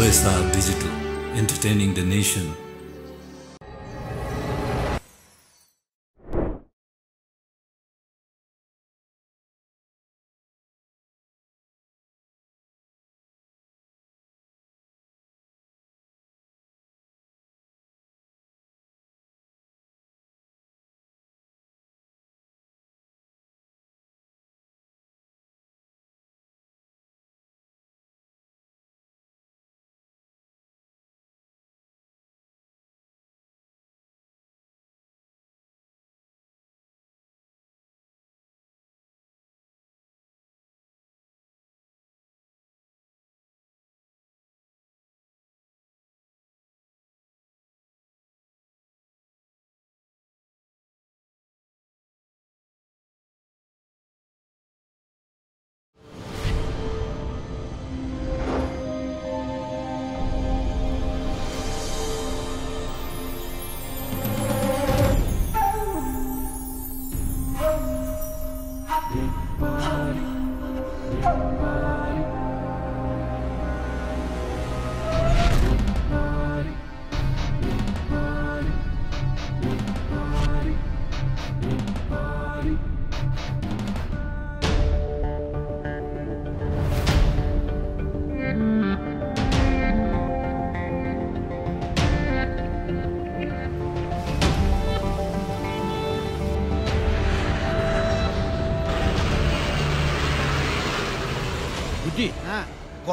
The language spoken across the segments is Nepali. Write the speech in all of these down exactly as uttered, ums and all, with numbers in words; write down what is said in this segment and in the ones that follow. O S R Digital Entertaining the Nation.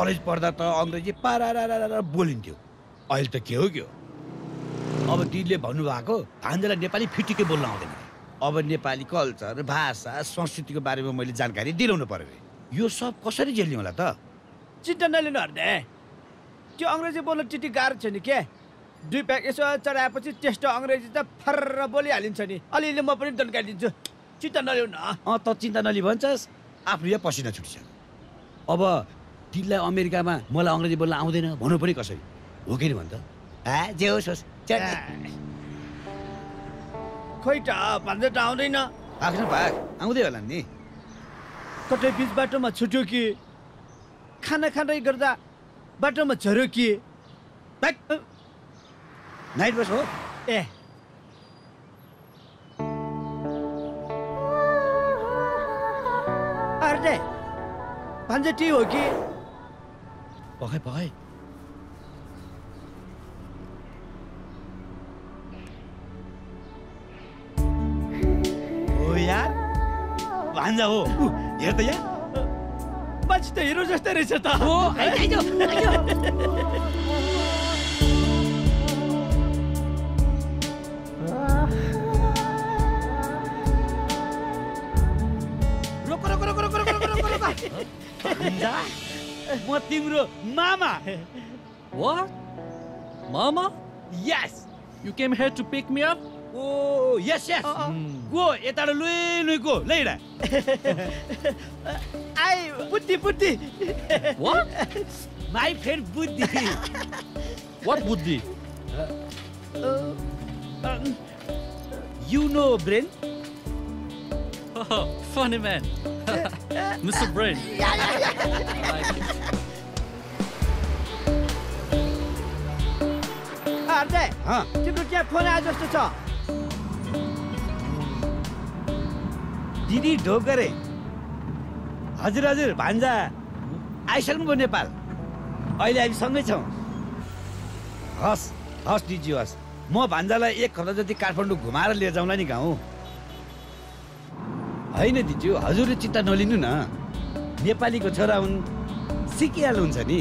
College पढ्दा त अंग्रेजी पारा बोलिन्थ्यो, अहिले त के हो के हो। अब दिदीले भन्नुभएको हाम्रोलाई नेपाली फिटिकै बोल्न आउँदैन। अब नेपाली कल्चर, भाषा, संस्कृतिको बारेमा मैले जानकारी दिलाउनु पर्यो। यो सब कसरी झेल्ने होला त? चिन्ता नलिनु हर्दे, त्यो अंग्रेजी बोल्न टिटी गाह्रो छ नि के? दुई प्याक यसो चढाएपछि त्यस्तो अंग्रेजी त फर्र बोलिहालिन्छ नि। अलिअलि म पनि दन्काइदिन्छु, चिन्ता नलिउन। अँ त चिन्ता नलि भन्छस्, आफू यहाँ पसिना छुटिसक्यो। अब तिमीलाई अमेरिकामा मलाई अङ्ग्रेजी बोल्न आउँदैन भन्नु पनि कसरी हो कि भन्छ? जे होस् खोइ त भन्दै त आउँदैन, आफ्नो भाग आउँदै होला नि। कतै बिच बाटोमा छुट्यो कि, खाना खाँदै गर्दा बाटोमा झऱ्यो कि, नाइट बस हो। ए अरे भन्छ टी हो कि पखाइ पखाइ हो यार, भान्जा हो। हेर त यार, पछि त हिरो जस्तै रहेछ त। हो रोक रोक रोक रोक रोक रोक रोक भान्जा, म तिम्रो मामा हो। मामा? Yes, you came here to pick me up? Oh yes yes, go यता लुइ लुइ गो लैडा। आई बुद्धि बुद्धि। व्हाट? माय फ्रेन्ड बुद्धि। व्हाट बुद्धि? You know brain? Funny man. Mister Brain. Yeah, yeah, yeah. I like it. Arde, huh? तिम्रो के फोन आयो जस्तो छ? दिदी ढोकरे। हजुर हजुर भान्जा आइसक्नुभयो नेपाल। अहिले हामी सँगै छौँ। हस् हस् दिदी हस्। म भान्जालाई एक हप्ता जति काठमाडौँ घुमाएर लिएर जाउँला नि गाउँ। होइन दिदी, हजुरले चिन्ता नलिनु न। नेपालीको छोरा हुन्, सिकिहाल्नुहुन्छ नि।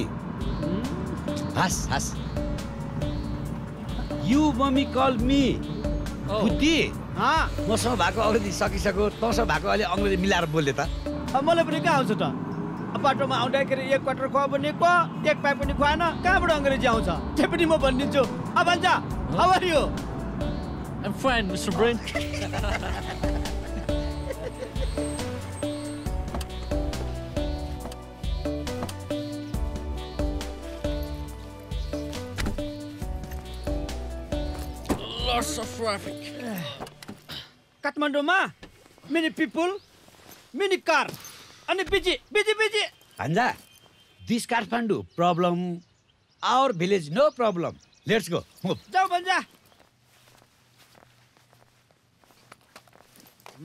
हस् हस्। यु मम्मी कल मी बुद्धि। मसँग भएको अङ्ग्रेजी सकिसक्यो, तसँग भएको अहिले अङ्ग्रेजी मिलाएर बोल्ले त। मलाई पनि कहाँ आउँछ त? बाटोमा आउँदाखेरि एक क्वार्टर खुवा पनि खुवा, एक पाइ पनि खुवाएन, कहाँबाट अङ्ग्रेजी आउँछ? त्यो पनि म भनिदिन्छु। अब भन्छ, how are you? I am fine mister brain. काठमाडौँमा मेनी पिपुल, मेनी कार अनि बिजी बिजी बिजी। भन्जा this Kathmandu problem our village, no problem. Let's go. Move. Jao banja. ल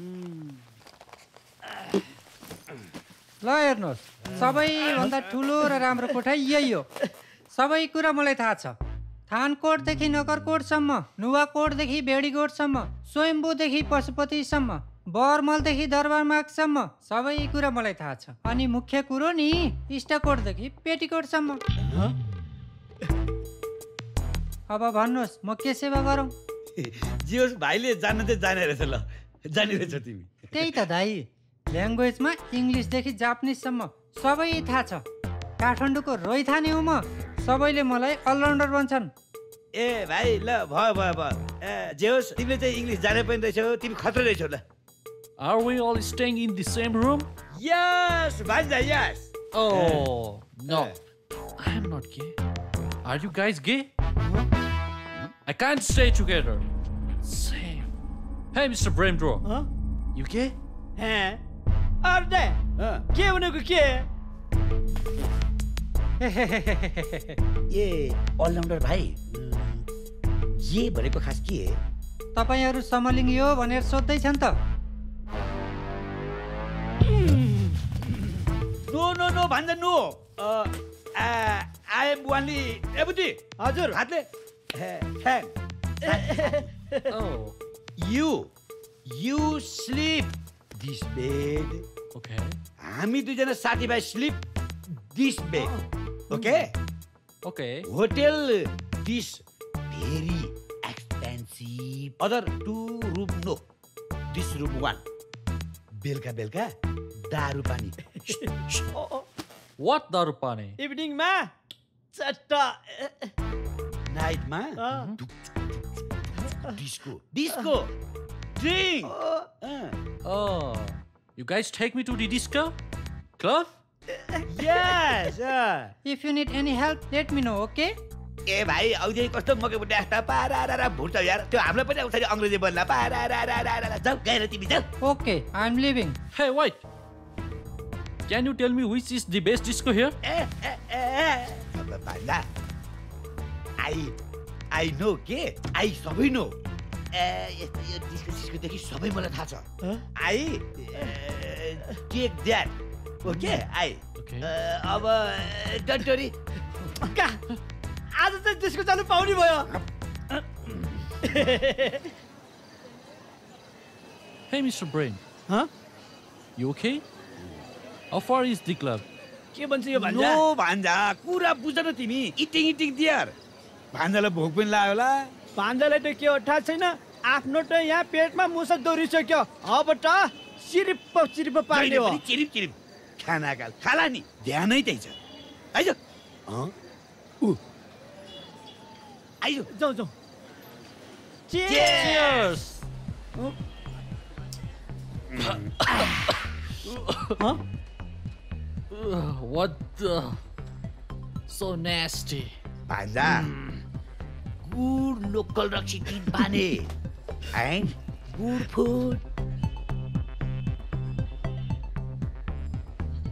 हेर्नुहोस्, सबैभन्दा ठुलो र राम्रो कोठा यही हो। सबै कुरा मलाई थाहा छ। थानकोटदेखि नगरकोटसम्म, नुवाकोटदेखि बेडीकोटसम्म, स्वयम्भूदेखि पशुपतिसम्म, बर्मलदेखि दरबारमार्गसम्म सबै कुरा मलाई थाहा छ। अनि मुख्य कुरो नि इस्टकोटदेखि पेटीकोटसम्म। अब भन्नुहोस्, म के सेवा गरौँ? जियोस् भाइले जान्न चाहिँ जाने रहेछ ल। जानिरहेछौ तिमी। त्यही त दाइ, ल्याङ्ग्वेजमा इङ्ग्लिसदेखि जापानिजसम्म सबै थाहा छ। काठमाडौँको रोइथाने हो म, सबैले मलाई अलराउन्डर भन्छन्। ए भाइ, ल भयो भयो भयो। ए जेहोस्, तिमीले चाहिँ इङ्ग्लिस जाने पनि रहेछौ, तिमी खत्रै रहेछौ ल। Are we all staying in the same room? Yes, Banja, yes. Oh, uh, no. Uh, I am not gay. Are you guys gay? Huh? I can't stay together. Same. Hey, Mister Braindro. Huh? You gay? Huh? Are they? Huh? Gay or not gay? ये ऑलराउंडर भाई, ये बरेको खास के हो? तपाईहरु समलिङ्गी हो भनेर सोध्दै छन् त। नो नो नो भन्दा नो। आई एम ओन्ली एबुटी। हजुर हातले। Oh, you you sleep this bed. Okay. हामी दुईजना साथीभाइ sleep this bed. Okay? Okay. Hotel this very expensive. Other two room no. This room one. Belka belka daru pani. Oh, oh. What daru pani? Evening ma. Chatta. Night ma. Uh. Disco. Disco. Drink. Oh. Oh. You guys take me to the disco club? Yes, sir. If you need any help, let me know, okay? ए भाई, औजै कस्तो मके बुढ्या आस्ता पारारारा भुट्छ यार। त्यो हामीलाई पनि उठाइ अंग्रेजी बोल्ला पारारारारा। जाऊ गएर तिमी जाऊ। Okay, I'm leaving. Hey, wait. Can you tell me which is the best disco here? Eh, eh, eh. Banda. I I know के? I सबै know. ए यो disco disco देखि सबै मलाई थाहा छ। I take that. Okay I अब डन्टोरी का आज चाहिँ त्यसको चालु पाउनु भयो। Hey Mister Brain, huh? You okay? How far is the club? के भन्छ यो भान्जा? नो भान्जा, कुरा बुझ न तिमी। इटिङ इटिङ दियार भान्जालाई भोक पनि लाग्यो होला। भान्जालाई त के हो थाहा छैन, आफ्नो त यहाँ पेटमा मुसा दोरिसक्यो। अब त सिरिप सिरिप पार्ने हो। सिरिप सिरिप खाना काल खाला नि ध्यानै त्यही छ। आइजो आइजो जाउँ जाउँ। Cheers. What the? So nasty. भान्जा गुड लोकल रक्सी तिन पाने एन्ड गुड फुड।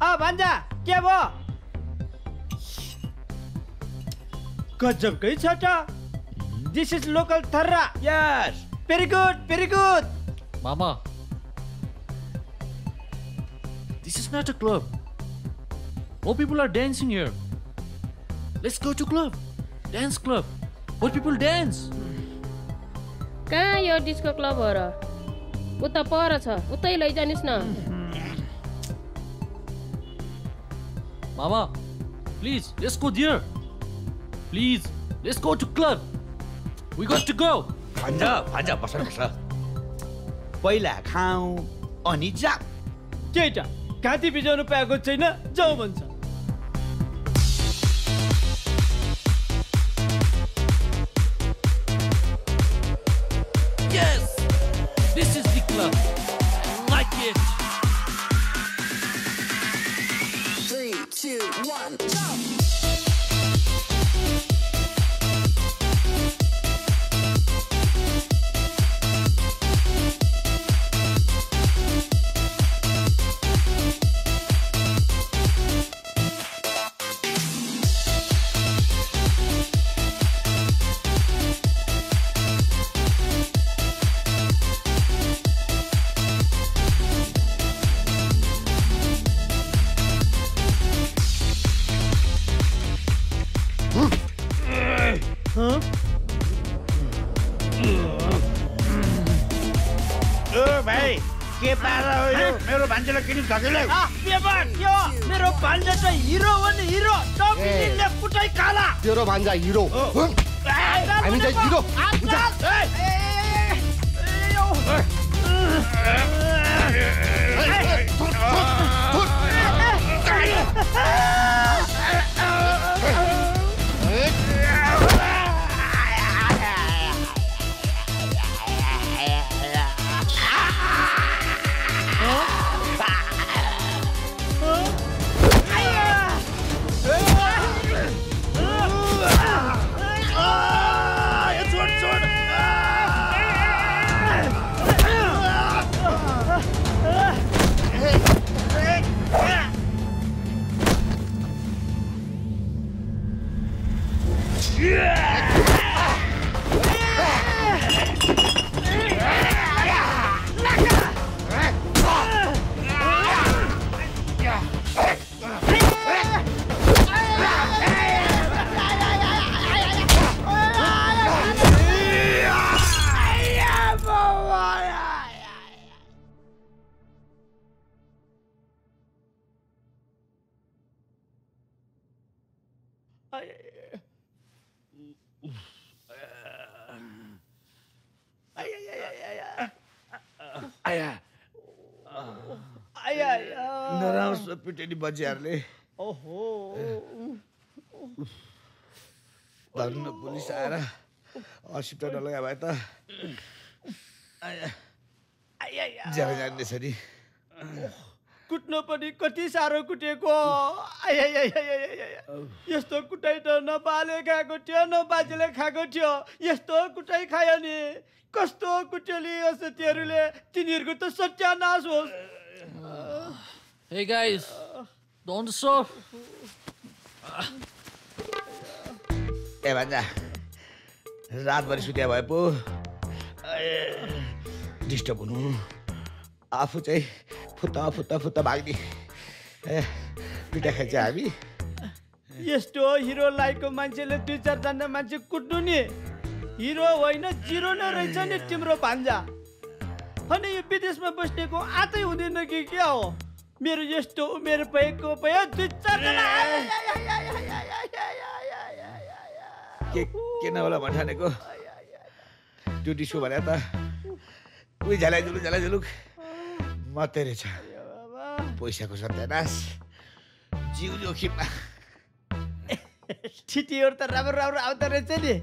आ भान्जा के भयो? गजबकै छ त। दिस इज लोकल थर्रा। Yes, very good, very good. मामा, this is not a club. More people are dancing here. Let's go to club. Dance club. More people dance. कहाँ यो डिस्को क्लब हो र? उता पर छ, उतै लैजानिस् न। Mama, please, let's go there. Please, let's go to club. We got to go. भान्जा, भान्जा बस न बस। पहिला खाऊ अनि जाऊ। त्यही त, घाँटी भिजाउनु पाएको छैन, जाऊ भन्छ। Yes, this is the club. Like it. two, one, jump! के पारा हो मेरो भान्जेले किन झगेले बेबन यो मेरो भान्जा त हिरो हो नि हिरो टप इन्डियनले पुटै काला तेरो भान्जा हिरो हामी त हिरो टेडी बजेरले ओहो धन्न पुलिस आएर अस्पताल लगाए भए त आया आया जान जान्ने सरी कुट्नु पनि कति सारो कुटेको आया आया यस्तो कुटाइ त नबाले खाएको थियो न बाजेले खाएको थियो यस्तो कुटाइ खायो नि कस्तो कुटेली असत्यहरुले तिनीहरुको त सत्यानाश होस् Hey guys, don't surf. Hey banja, रात भरी सुत्या भए पो डिस्टर्ब हुनु आफू चाहिँ फुत्ता फुत्ता फुत्ता भाग्दी पिटा खान्छ हामी यस्तो हिरो लाइको मान्छेले दुई चार जना मान्छे कुट्नु नि हिरो होइन जिरो नै रहेछ नि तिम्रो भान्जा अनि यो विदेशमा बस्नेको आतै हुँदैन कि के हो मेरो यस्तो उमेर भएको भयो दुचकला के के न होला भन्ठानेको ड्युटी सो भने त उही झलाइ झुलुक झलाइ झुलुक मात्रै रहेछ पैसाको सत्यानाश जीव जोखिममा छिटीहरू त राम्रो राम्रो आउँदो रहेछ नि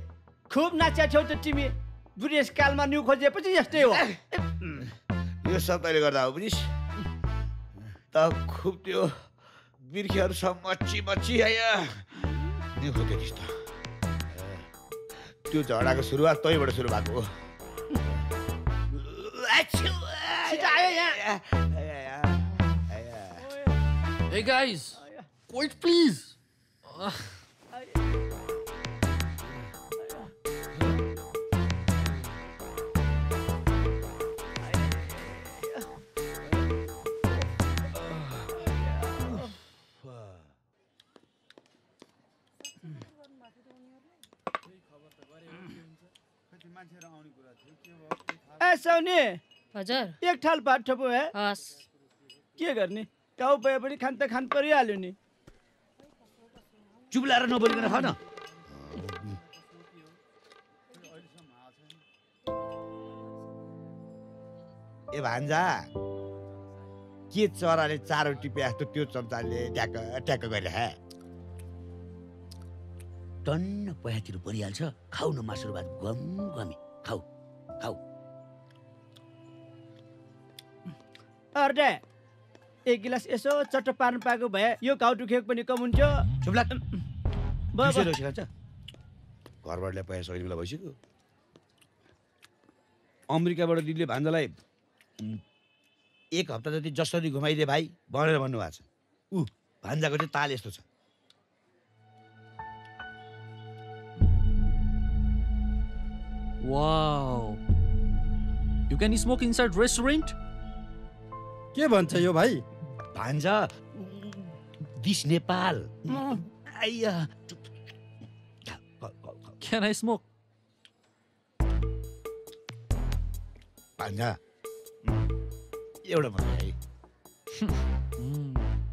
खुब नाच्या छौ त तिमी बुढेसकालमा न्यु खोजेपछि यस्तै हो यो सब तैले गर्दा हो बुझिस अब खूब त्यो बिर्खेहरु सब मच्ची मच्ची आया नि खोते रिस्ता त्यो झडाको सुरुवात तैबाट सुरु भएको हो छिटा आयो यहाँ हे गाइस वेट प्लीज एक ठाल पाठ ठपो है हस के गर्ने टाउ पए पनि खान त खान परि हाल्यो नि चुप लाएर नबोलिकन खा न ए भान्जा के चराले चारो टिपे जस्तो त्यो चम्चाले ट्याक ट्याक गरिरहे टन्न पयातिर परिहाल्छ खाउ न मासुको भात गम गमी खाउ खाउ अर्डे एक गिलास यसो चट्ट पार्न पाएको भए यो घाउ दुखेको पनि कम हुन्थ्यो चुपला बसो खान्छ घरबाटले पैसा सकिने बेला भइसक्यो अमेरिकाबाट दिदीले भान्जालाई एक हप्ता जति जसरी घुमाइदे भाइ भनेर भन्नुभएको छ उ भान्जाको चाहिँ ताल यस्तो छ wow you can smoke inside restaurant के भन्छ यो भाइ भान्जा दिस नेपाल आइया क्यान आई स्मोक भान्जा एउटा मलाई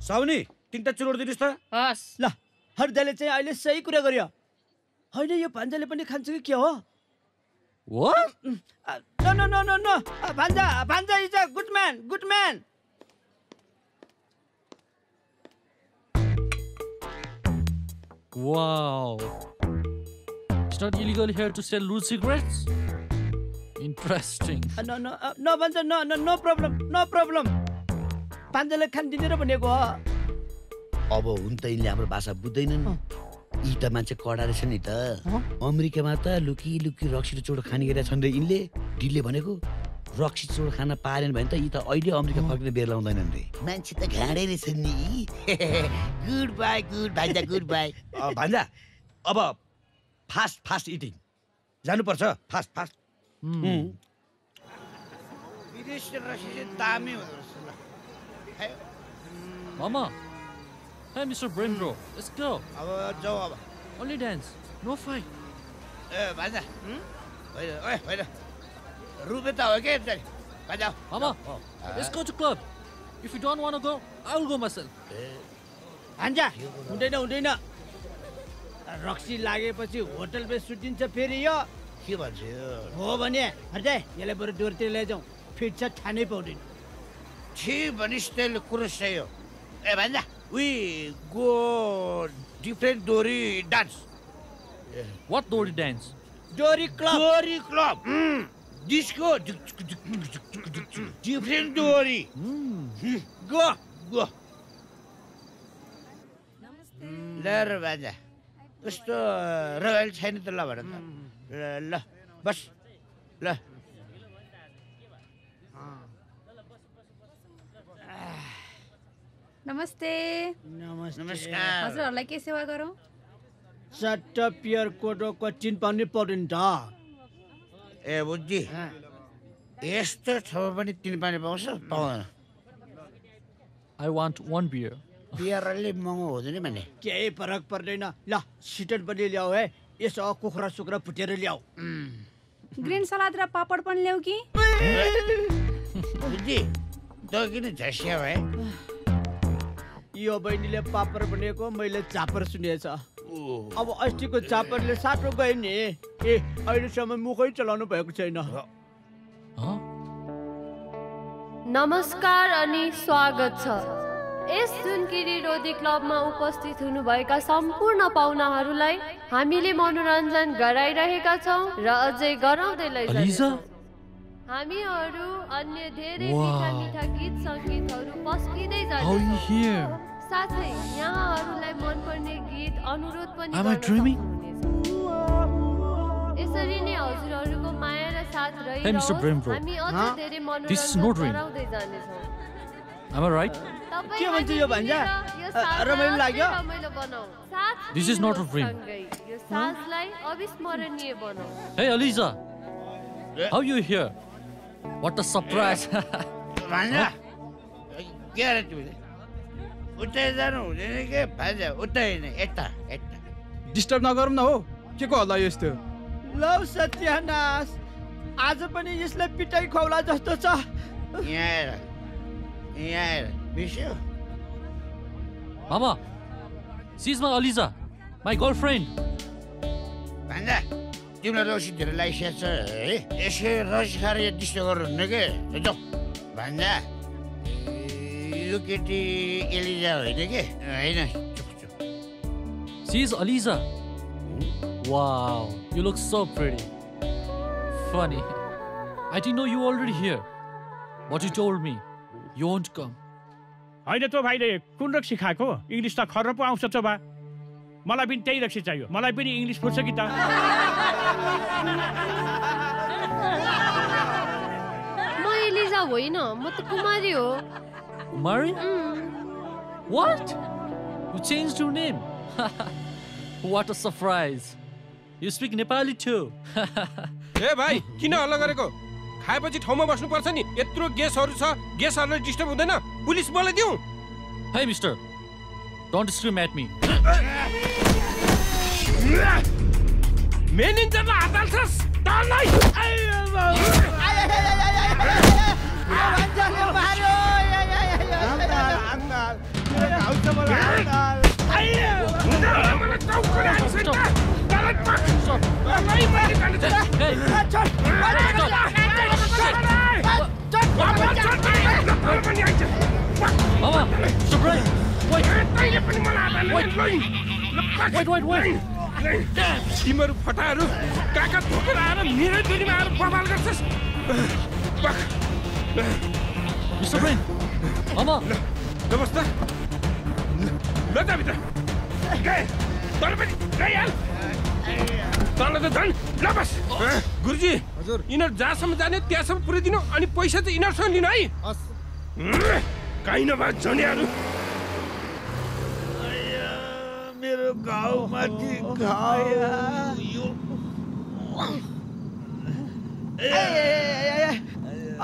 साउनी तिनटा चुरोड दिनुस् त हस ल हरदाले चाहिँ अहिले सही कुरा गर्यो हैन यो भान्जाले पनि खान्छ कि के हो हो no no no no no भान्जा भान्जा is a good man good man wow it's not illegal here to sell loose cigarettes Interesting. Uh, no, no, uh, no, Banja, no, no, no problem, no problem. Banja ले खान दिने र भनेको हो. अब उन त इनले हाम्रो भाषा बुझ्दैनन्. यी त मान्छे कडा रहेछ नि त. अमेरिकामा त लुकी लुकी रक्सी र चोड खाने गरेका छन् र इनले दिल्ले भनेको रक्सी चोड खान पाएन भने त यी त अहिले अमेरिका फर्किन बेर लाउँदैनन् रे. मान्छे त घाडै रहेछन् नि. गुड बाई गुड भान्जा गुड बाई. भान्जा अब फास्ट फास्ट इटिङ जानुपर्छ फास्ट फास्ट विदेशी रसी दामी हो मामा हे मिस्टर ब्रेन्ड्रो लेट्स गो अब जाऊ अब ओन्ली डान्स नो फाइट ए भान्जा ओइ ओइ ओइ रुबे त हो के भान्जा मामा let's go to club if you don't want to go I will go myself भान्जा हुँदैन हुँदैन रक्सी लागेपछि होटलमै सुटिन्छ फेरि यो के भन्छ हो भने हर्दै यसलाई बरु डोरतिर लैजाऊ फिट छ ठानै पाउँदैन छि भनिस्तेले कुरो सही हो ए भान्जा वी गो डिफरेन्ट डोरी डान्स व्हाट डोरी डान्स डोरी क्लब डोरी क्लब डिस्को डिफरेन्ट डोरी गो गो लर भान्जा यस्तो रयल छैन त ल भन त ल बस ल नमस्ते नमस्कार हजुरहरुलाई के सेवा गरौं चट्ट पियर कोडोको चिन पाउनु पर्दैन त ए बुझ्जी यस्तो ठाउँ पनि तिन पानी पाउँछ पाउँदैन आई वान्ट वन बियर बियरले महँगो हुँदैन भने केही फरक पर्दैन ल सिटन पनि ल्याऊ है यसो कुखुरा सुखुरा फुटेर ल्याऊ ग्रीन सलाद र पापड पनि ल्याऊ कि बुझी त किन झस्या भए यो बहिनीले पापड बनेको मैले चापर सुनेछ अब अस्तिको चापरले साटो गयो नि ए अहिलेसम्म मुखै चलाउनु भएको छैन नमस्कार अनि स्वागत छ इस सुनकिरी रोदी क्लब में उपस्थित हुनुभएका संपूर्ण पाहुनाहरूलाई हामीले मनोरञ्जन गराइरहेका छौं र अझै गराउँदै लैजान्छौं हामीहरू अन्य धेरै मिठा मिठा गीत संगीतहरू पस्किदै जान्छौं साथै यहाँहरूलाई मनपर्ने गीत अनुरोध पनि यसरी नै हजुरहरूको माया र साथ रहिरहोस् हामी अझै धेरै मनोरञ्जन गराउँदै जानेछौं Am I right? के भन्छ यो भान्जा रमाइलो लाग्यो This is not a dream. यो सासलाई अविस्मरणीय बनाऊ Hey Aliza. How you here? What a surprise. भान्जा के रे तिमीले उतै जानु हुँदैन के भान्जा उतै हैन यता यता डिस्टर्ब नगरौँ न हो के को होला यस्तो लौ सत्यानाश आज पनि यसले पिटाई खौला जस्तो छ यहाँ Yeah, Bishop. Mama, she's my Aliza, my girlfriend. Banda, you know those little lights, eh? Is she rush carry this or nigga? No, Banda, you get the Aliza, nigga. I know. She's Aliza. Wow, you look so pretty. Funny, I didn't know you were already here. What you told me. You won't come. हैन त भाइले कुन रक्सी खाएको इंग्लिश त खर पो आउँछ त बा मलाई पनि त्यही रक्सी चाहियो मलाई पनि इंग्लिश पुर्छ कि त म एलिजा होइन म त कुमारी हो कुमारी What? You changed your name. What a surprise. You speak Nepali too. ए भाइ किन हल्ला गरेको खाएपछि ठाउँमा बस्नु पर्छ नि यत्रो गेसहरु छ गेसहरुले डिस्टर्ब हुँदैन पुलिस बोलाइदिउ hey mister don't scream at me मेनिन्जरले हात हाल्छस् तलाई आय तिमीहरू फटाहरू काका ठोकेर आएर मेरै दुनियामा आएर बवाल गर्छस्। नमस्ते ल त भित्र तर पनि गइहाल तल त झन् ल बस। गुरुजी हजुर यिनीहरू जहाँसम्म जाने त्यहाँसम्म पुर्याइदिनु अनि पैसा चाहिँ यिनीहरूसँग लिनु है। काहीँ नभए झन्याहरू मेरो गाउँमाथि घायो यो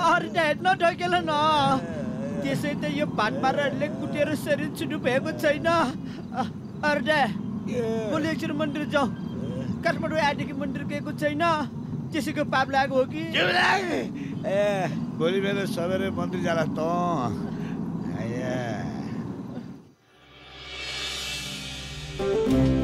हेर्न ढकेल न त्यसै त यो भाटमाराहरूले कुटेर शरीर छुट्नु भएको छैन। अर्डा भोलिक्षर मन्दिर जाउँ काठमाडौँ आइदिएको मन्दिर गएको छैन त्यसैको पाप लाग्यो हो कि। ए भोलि बेला सबेरै मन्दिर जाला त। Mama,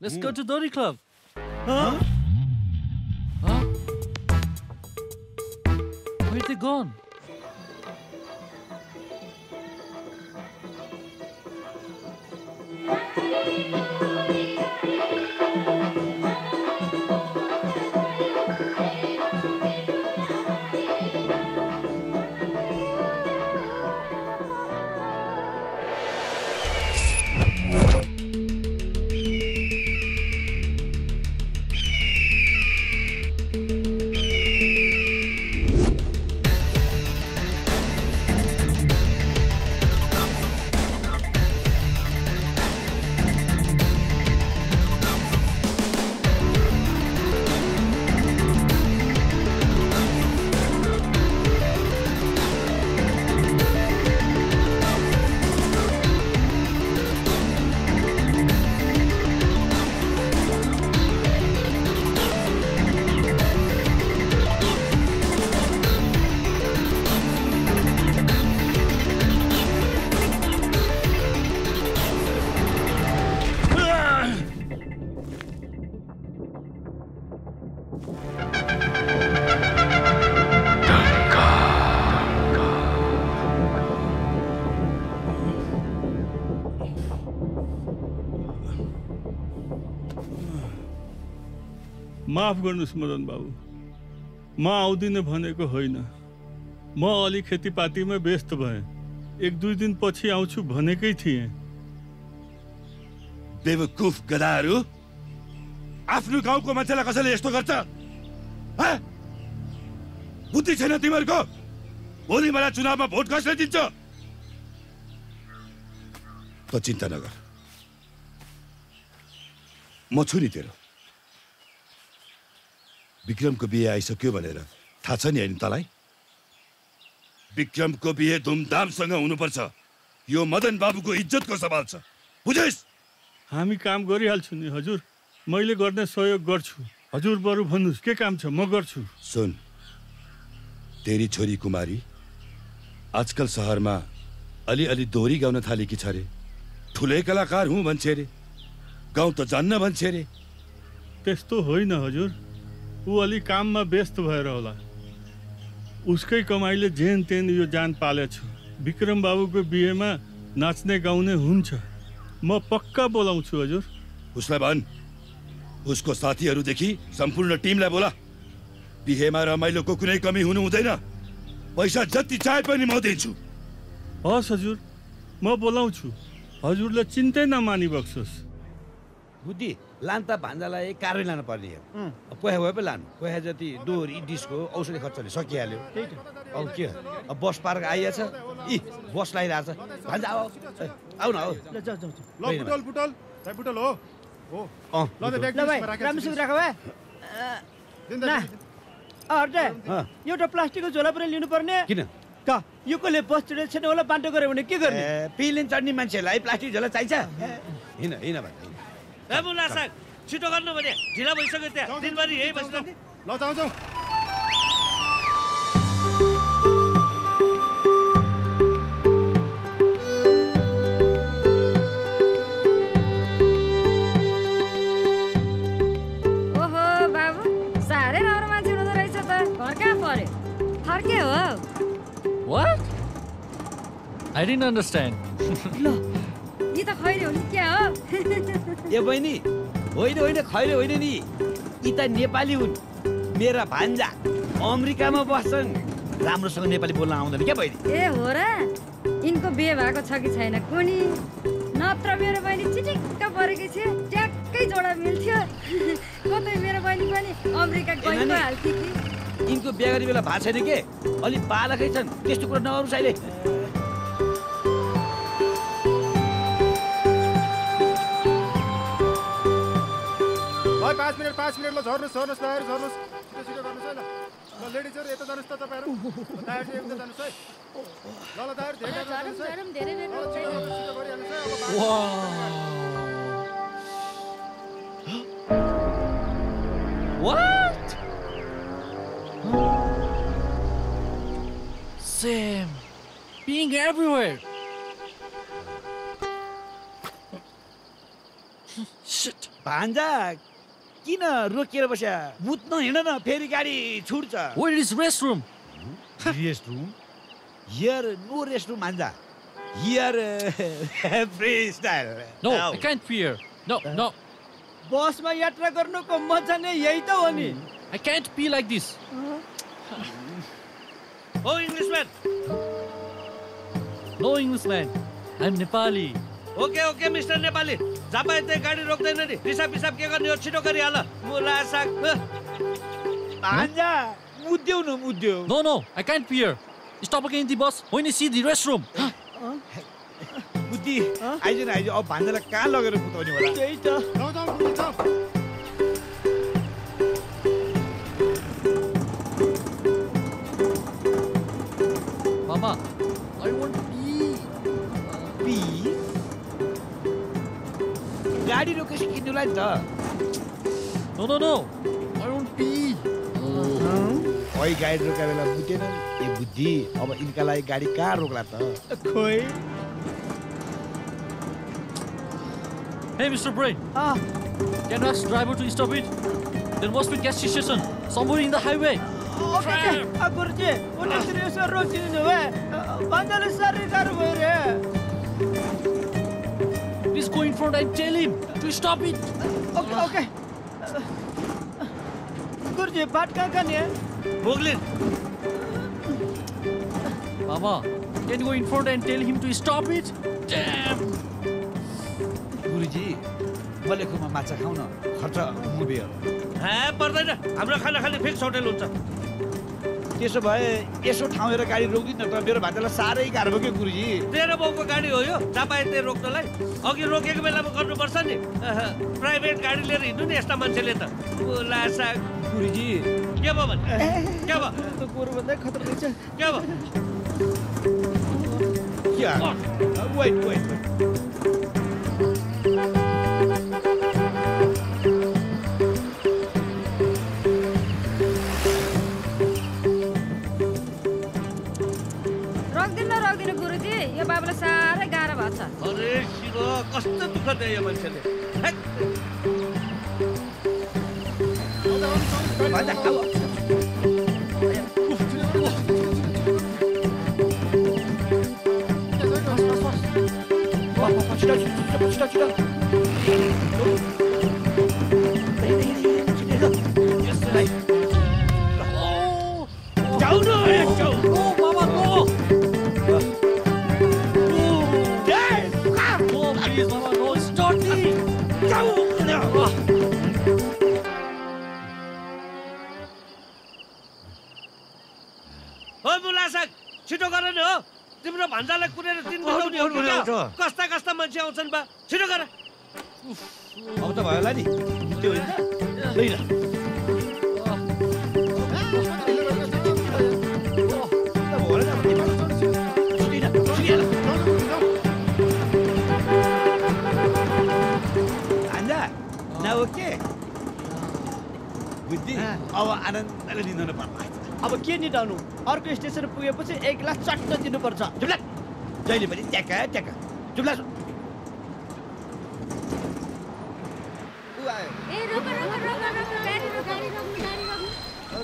let's mm. go to Dory Club. Huh? Huh? Where they gone? माफ गर्नुस् मदन बाबू, म आउँदिन भनेको होइन, म अलि खेतीपातीमा व्यस्त भएँ, एक दुई दिन पछि आउँछु भनेकै थिएँ। बेवकुफ गधाहरू, आफ्नो गाउँको मान्छेलाई कसैले यस्तो गर्छ? बुद्धि छैन तिमीहरूको? भोलि मलाई चुनावमा भोट कसले दिन्छ? त चिन्ता नगर, म छु नि तेरो। विक्रमको बिहे आइसक्यो भनेर थाहा छ नि होइन तलाई? विक्रमको बिहे धुमधामसँग हुनुपर्छ, यो मदन बाबुको इज्जतको सवाल छ, बुझिस्? हामी काम गरिहाल्छु नि हजुर, मैले गर्ने सहयोग गर्छु, हजुर बरु भन्नुहोस् के काम छ म गर्छु। सुन तेरी छोरी कुमारी आजकल सहरमा अलिअलि दोहोरी गाउन थालेकी छ अरे, ठुलै कलाकार हुँ भन्छ अरे, गाउँ त जान्न भन्छ अरे। त्यस्तो होइन हजुर, ऊ अलि काममा व्यस्त भएर होला, उसकै कमाइले जेन तेन यो जान पालेछु। विक्रम बाबुको बिहेमा नाच्ने गाउने हुन्छ, म पक्का बोलाउँछु हजुर। उसलाई भन्, उसको साथीहरूदेखि सम्पूर्ण टिमलाई बोला, बिहेमा रमाइलोको कुनै कमी हुनु हुँदैन, पैसा जति चाहे पनि म दिन्छु। हस् हजुर म बोलाउँछु, हजुरलाई चिन्तै नमानी बक्सोस्। बुद्धि लान त भान्जालाई कारै लानुपर्ने हो, पैसा भए पो लानु, पैसा जति डोरी डिस्को औषधी खर्चले सकिहाल्यो। अब के अब बस पार्क आइहाल्छ, इ बस लगाइरहेछ भान्जा। आऊ आऊ न, हो बुटल बुटल हो प्लास्टिक को झोला लिनु पर्ने यो कसले बस चढ्ने होला बाटो गरे भने के गर्ने पिलिन चढ्ने मान्छेलाई प्लास्टिक झोला चाहिन्छ हैन हैन भन्दै ए बुला साग छिटो गर्नु भने ढिला भइसक्यो त्यहाँ दिनभरि यही बस्नु ल जाऊ जाऊ ओहो बाबु सारे राम्रो मान्छे हुनु रहेछ त घर कहाँ पर्यो फर्के हो What? I didn't understand. लो, ये तो खाई रहे हो क्या हो? ये बहनी, वही तो वही तो खाई रहे वही तो नहीं। ये तो नेपाली हूँ, मेरा भांजा, अमेरिका में बसन, रामरोशन नेपाली बोलना आऊँ तो क्या बहनी? ये हो रहा, इनको बेवाह को छागी छाई ना कोनी, नात्रा मेरा बहनी चिटिक का पढ़ के चे, टैक कई जोड़ा मिलती है, को तो मेरा बहनी बहनी अमेरिका कोई इनको बिहा गर्ने बेला भाषा छैन के अलि बालकै छन् त्यस्तो कुरा नगरौँ साइले भाइ पाँच मिनेट पाँच मिनेट ल झर्नुस् झर्नुस् नहेर झर्नुस् छिटो छिटो गर्नुस् है ल ल लेडीजहरु यता जानुस् त तपाईहरु दाइहरु यता जानुस् है ल ल दाइहरु धेरै जानुस् है गरम धेरै धेरै छिटो गरिहाल्नुस् है अब वा what Sam, being everywhere. Shit. Banja, kina rokera basya. Butna hina na ferry gari chhudcha. Where is restroom? Restroom? Here no restroom, Banja. Here uh, freestyle. No, Ow. I can't be here. No, uh, no. Boss ma yatra garnu ko maza nahi yahi ta ho ni. I can't be like this. Oh, Englishman. No Englishman. I'm Nepali. Okay, okay, Mr. Nepali. Japa yate gadi rokdai na ni. Hisab hisab ke garne ho chito gari hala. Mula sak. Anja, mudyau na mudyau. No, no, I can't be here. Stop again the bus. When you see the restroom. Budhi, aaj na aaj. Ab banja la kahan lagera putauni wala. Jayi ta. No, no, no, no. Mama, I want peace. Peace? Daddy location kidnu lai ta. No no no. I want peace. Oh. Oi guide roka bela butena ni. E budhi, aba inka lai gadi ka rokla ta. Khoi. Hey Mr. Brain. Ah. Can you ask driver to stop it? There must be gas station somewhere in the highway. Okay, agurje, unne serious rochi ni hoye. Bandal sari garu bhayera. Please go in front and tell him to stop it. Okay, okay. Gurje, baat ka ka ne? Boglin. Mama, can you go in front and tell him to stop it? Damn. Guruji, balekuma macha khau na. Kharcha mubi ho. Ha, pardaina. Hamro khana khane fix hotel huncha. त्यसो भए यसो ठाउँ हेरेर गाडी रोकिदिन त मेरो भान्जालाई साह्रै गाह्रो भयो के गुरुजी तेरो बाउको गाडी हो यो जापायतै रोक्नलाई अघि रोकेको बेलामा गर्नुपर्छ नि प्राइभेट गाडी लिएर हिँड्नु नि यस्ता मान्छेले त लासा गुरुजी के भयो भने के भयो त्यो कुरो भन्दै खतरा रहेछ के भयो या वेट वेट बाबुले सारे गाह्रो भछ अरे शिव कस्तो दुख दे यो मान्छेले भन्दा खाऊ छिटो छिटो छिटो छिटो जाऊ न जाऊ छिटो गर न हो तिम्रो भान्जालाई कुरेर दिन भर उनीहरु कस्ता कस्ता मान्छे आउँछन् बा छिटो गर उफ अब त भयो होला नि त्यो हैन लै ल ओके बुद्धि अब आनन्दले निदाउनु पर्छ। अब के निदाउनु अर्को स्टेसन पुगेपछि एक गिलास चट्ट दिनुपर्छ। जुम्ला जहिले पनि ट्याक ट्याक जुम्ला उ आयो ए रोक रोक रोक रोक गाडी रोक गाडी रोक गाडी रोक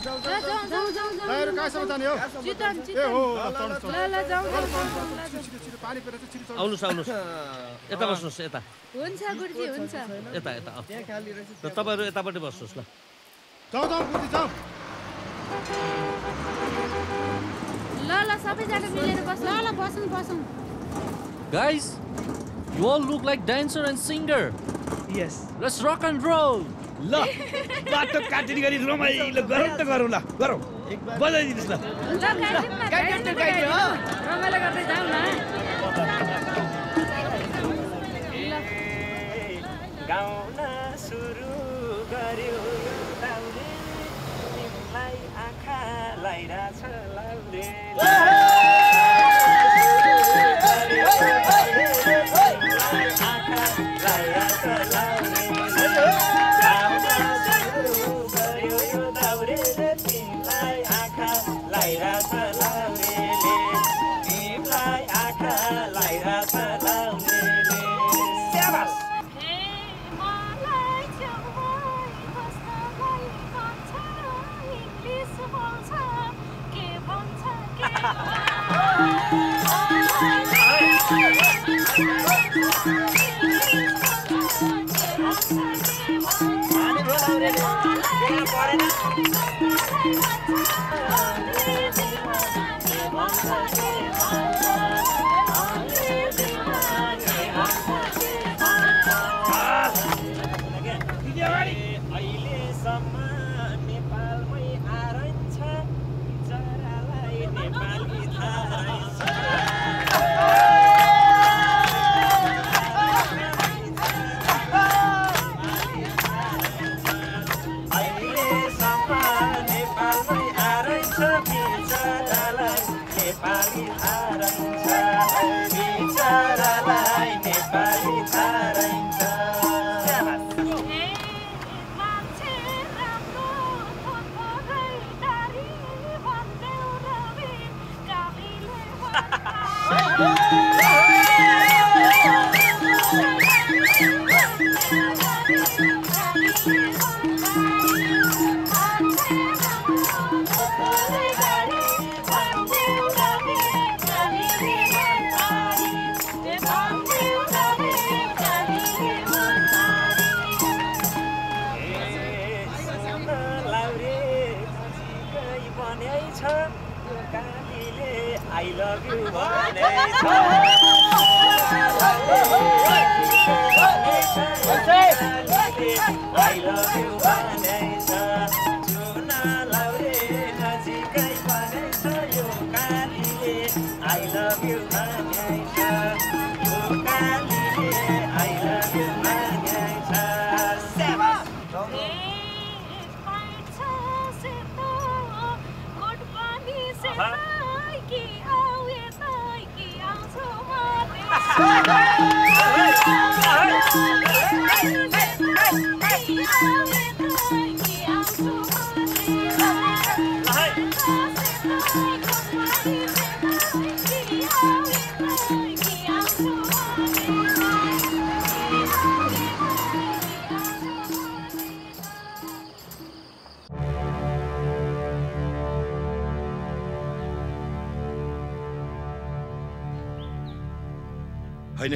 जाऊ जाऊ जाऊ जाऊ भाइहरु कहाँसम्म जाने हो चितन चितन ए हो ल ल जाऊ छिटो पानी पिएर छिटो आउनुस् आउनुस् यता बस्नुस् यता हुन्छ गुरुजी हुन्छ यता यता त्यहाँ खाली रहेछ त तपाईहरु यतापट्टि बस्नुस् ल जाऊ जाऊ गुरुजी जाऊ ल ल सबै जना मिलेर बस ल ल बसौं बसौं guys you all look like dancer and singer yes let's rock and roll ल बाटो काटिन गरी रमाइलो गरौँ त गरौँ ल गरौँ बजाइदिनुस् ल गाइस गाइस हो रमाइलो गर्दै जाऊ न गाउन सुरु गर्यो लाउले तिमीलाई आँखा लाइराछ लाउले आँखा लाइराछ लाउले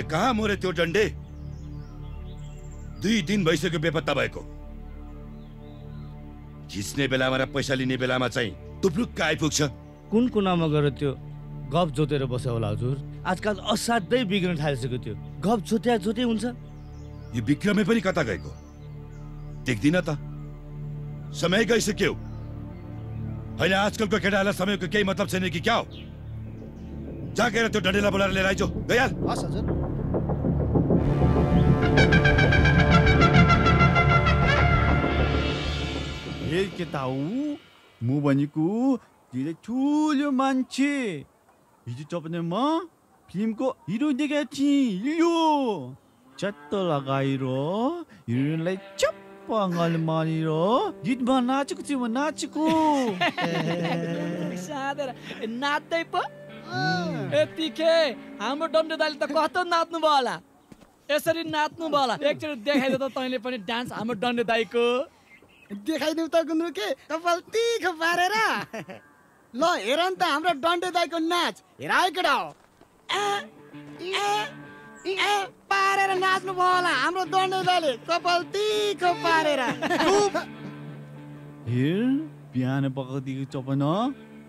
कहाँ मोरे त्यो डन्डे दुई दिन भइसक्यो बेपत्ता भएको। खिच्ने बेलामा र पैसा लिने बेलामा चाहिँ टुप्लुक्क आइपुग्छ। कुन कुनामा गएर त्यो गफ जोतेर बस्यो होला हजुर। आजकल असाध्यै बिग्रन थालिसक्यो त्यो गफ जोत्या जोत्या हुन्छ। यो विक्रमै पनि कता गएको देख्दिन त समय गइसक्यो। हैन आजकलको केटाहरूलाई समयको केही मतलब छैन कि क्या हो। जागेर त्यो डन्डेलाई बोलाएर लिएर आइज गयाल। हस् हजुर। के ताऊ मु भनेको धेरै ठुलो मान्छे हिजो सपनामा फिल्मको हिरो देखेको थिएँ यो चट्ट लगाएर हिरोइनलाई चप्प अङ्गल मारेर गीतमा नाचेको छु नाचेको नाच्दै पो यतिखे हाम्रो डन्डे दाइले त कस्तो नाच्नु भयो होला यसरी नाच्नु भयो होला एकचोटि देखाइदियो त तैँले पनि डान्स हाम्रो डन्डे दाइको देखाइदिउ त गुन्द्रुक के कपाल तिखो पारेर ल हेर नि त हाम्रो डन्डे दाइको नाच हेरायो केटा हो पारेर नाच्नु भयो होला हाम्रो डन्डे दाइले कपाल तिखो पारेर हेर बिहान पकाएको चपना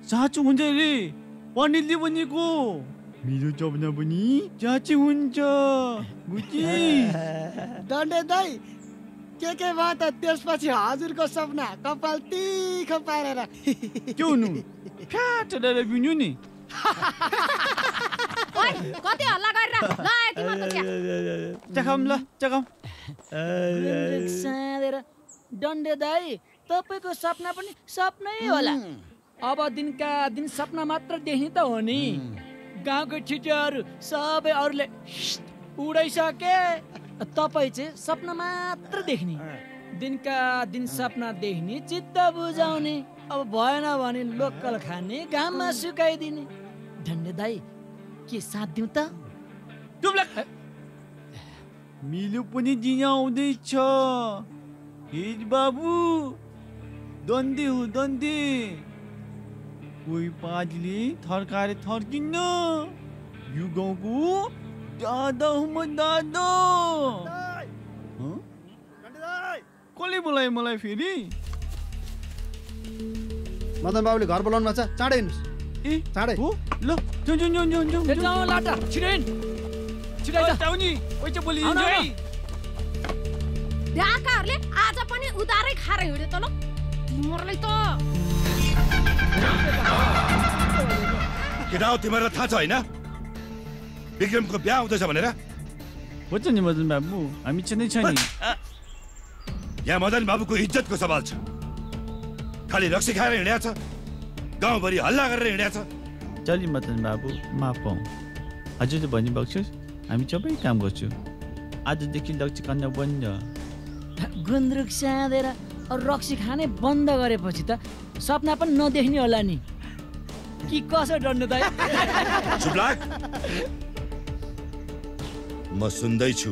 साँचो हुन्छ रे पण्डितले भनेको मेरो चपना पनि साँचो हुन्छ बुझी डन्डे दाइ के के भयो त त्यसपछि हजुरको सपना कपाल तिखो पारेर के हुनु फ्याट डरे बिनु नि ओइ कति हल्ला गरेर ल यति मात्र क्या चकम ल चकम साडेर डन्डे दाइ तपाईको सपना पनि सपनै होला अब दिनका दिन सपना मात्र देख्ने त हो नि गाउँको छिटीहरु सबै अरुले उडाइसके तपाई चाहिँ सपना मात्र देख्ने दिनका दिन सपना देख्ने चित्त बुझाउने अब भएन भने लोकल खाने घाममा सुकाइदिने डन्डे दाइ के साथ दिउँ त मिलु पनि दिन आउँदैछ हिज बाबु दन्दी हो दन्दी कोही पाजले थर्कारे थर्किन्न यो गाउँको दादा म दादा कसले बोलायो मलाई फेरि मदन बाबुले घर बोलाउनु भएको छ चाँडै हिँड्नुहोस् ए चाँडै हो ल जाउँ जाउँ जाउँ जाउँ जाउँ लाटा छिरेन छिरेन जाउँ नि ओइ चाहिँ बोलिदिनु है डाकाहरुले आज पनि उधारै खाएर हिँड्यो त ल तिमीहरुलाई त केटाउ तिमीहरुलाई थाहा छ हैन बिक्रम को ब्याह हुँदैछ भनेर हुन्छ नि मदन बाबु हामी चाहिँ नै छ नि यहाँ मदन बाबुको इज्जतको सवाल छ खाली रक्सी खाएर हिँडेछ गाउँभरि हल्ला गरेर हिँडेछ चलि मदन बाबु माफौ हजुरले भनि बक्छुस् हामी सबै काम गर्छु आजदेखि रक्सी खान बन्द गुन्द्रुक साँधेर रक्सी खाने बन्द गरेपछि त सपना पनि नदेख्ने होला नि कि कसो डन्डे दाइ चुप लाग म सुन्दैछु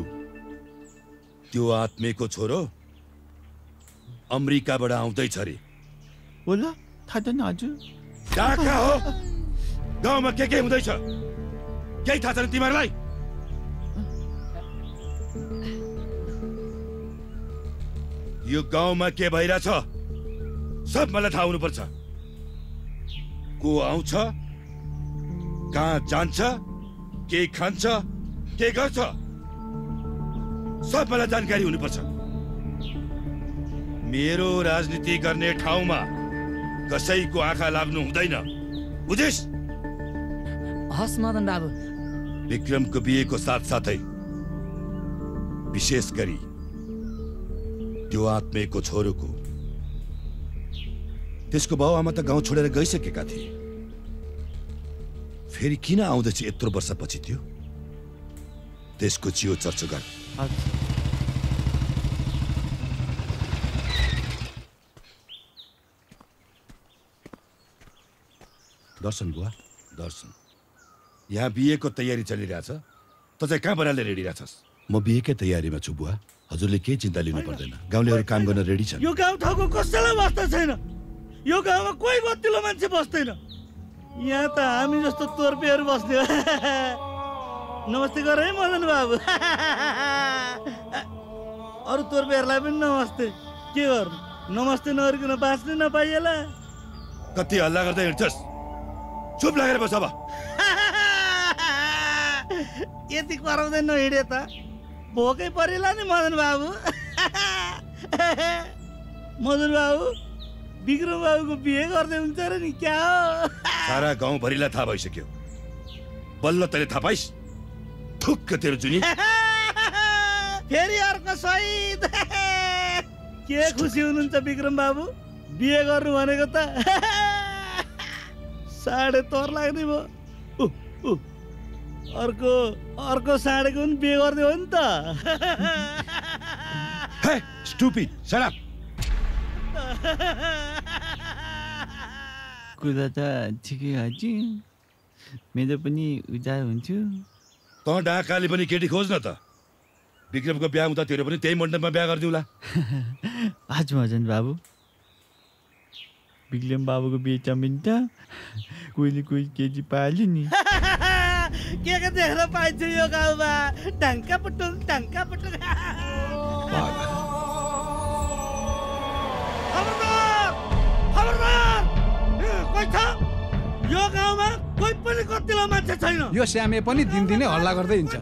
त्यो आत्मेको छोरो अमेरिकाबाट आउँदैछ रे होला थाहा छैन हजुर डाका हो गाउँमा के के हुँदैछ केही थाहा छैन तिमीहरूलाई यो गाउँमा के भइरहेछ सब मलाई थाहा हुनुपर्छ को आउँछ कहाँ जान्छ के खान्छ के गर्छ सब मलाई जानकारी हुनुपर्छ मेरो राजनीति गर्ने ठाउँमा कसैको आँखा लाग्नु हुँदैन बुझिस् हस् मदन बाबु विक्रमको बिहेको साथसाथै विशेष गरी त्यो आत्मेको छोरोको त्यसको बाउआमा त गाउँ छोडेर गइसकेका थिए फेरि किन आउँदैछ यत्रो वर्षपछि त्यो त्यसको चियो चर्चा गर दर्शन बुवा दर्शन यहाँ बिहेको तयारी चलिरहेछ त चाहिँ कहाँ बनाएर रेडी रहेछस् म बिहेकै तयारीमा छु बुवा हजुरले केही चिन्ता लिनु पर्दैन गाउँलेहरू काम गर्न रेडी छन् यो गाउँ ठाउँको कसैलाई वास्ता छैन यो गाउँमा कोही गतिलो मान्छे बस्दैन यहाँ त हामी जस्तो तोर्पेहरू बस्ने नमस्ते गर है मदन बाबु अरू तोर्पेहरूलाई पनि नमस्ते के गर्नु नमस्ते नगरिकन बाँच्नै नपाइएला कति हल्ला गर्दै हिँड्छस् चुप लागेर बस अब यति कराउँदै नहिँडे त भोकै परेला नि मदन बाबु मदन बाबु बिक्रम बाबुको बिहे गर्दै हुन्छ र नि क्या हो सारा गाउँभरिलाई थाहा भइसक्यो बल्ल तैँले थाहा पाइस् ठुक्क तेरो जुनी फेरि अर्को सहित के खुसी हुनुहुन्छ बिक्रम बाबु बिहे गर्नु भनेको त साढे तोर लाग्ने भयो। अर्को अर्को साढेको पनि बिहे गर्दै हो नि त। हे स्टुपिड शट अप। कुरा त ठिकै हजुर, मेरो पनि उजार हुन्छु। त डाकाले पनि केटी खोज्न त। विक्रम को बिहा हुँदा तेरो पनि त्यही मण्डपमा बिहा गर्दिउला। आज मजन बाबु विक्रम बाबु को बिहे चम्बिन्छ, कोही न कोही केटी पाल्यो नि। के के देख्न पाइन्छ यो गाउँमा, ढाङ्का पटुल ढाङ्का पटुल। खबरदार खबरदार, कोही छ यो गाउँमा? कोही पनि कतिलो मान्छे छैन। यो श्यामे पनि दिनदिनै हल्ला गर्दै हिँड्छ।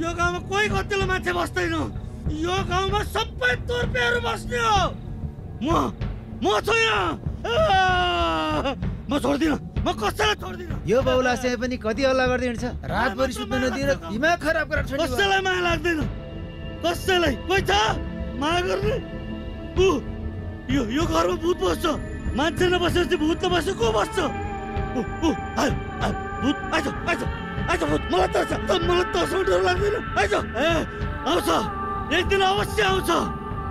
यो गाउँमा कोही कतिलो मान्छे बस्दैन। यो गाउँमा सबै तुर्पेहरू बस्ने हो। म म छुइनँ, म छोड्दिनँ, म कसैलाई छोड्दिनँ। यो बाउला श्यामे पनि कति हल्ला गर्दै हिँड्छ, रातभरि सुत्न नदिएर दिमाग खराब गरेर छोड्छ। कसैलाई माया लाग्दैन, कसैलाई। कोही छ माया गर्ने? बु यो यो घरमा भूत बस्छ। मान्छे नबसेपछि भूत नबस्छ, को बस्छ? भूत आइज आइज आइज भूत। मलाई त मलाई त डर लाग्दैन। आइज, ए आउँछ, एक दिन अवश्य आउँछ।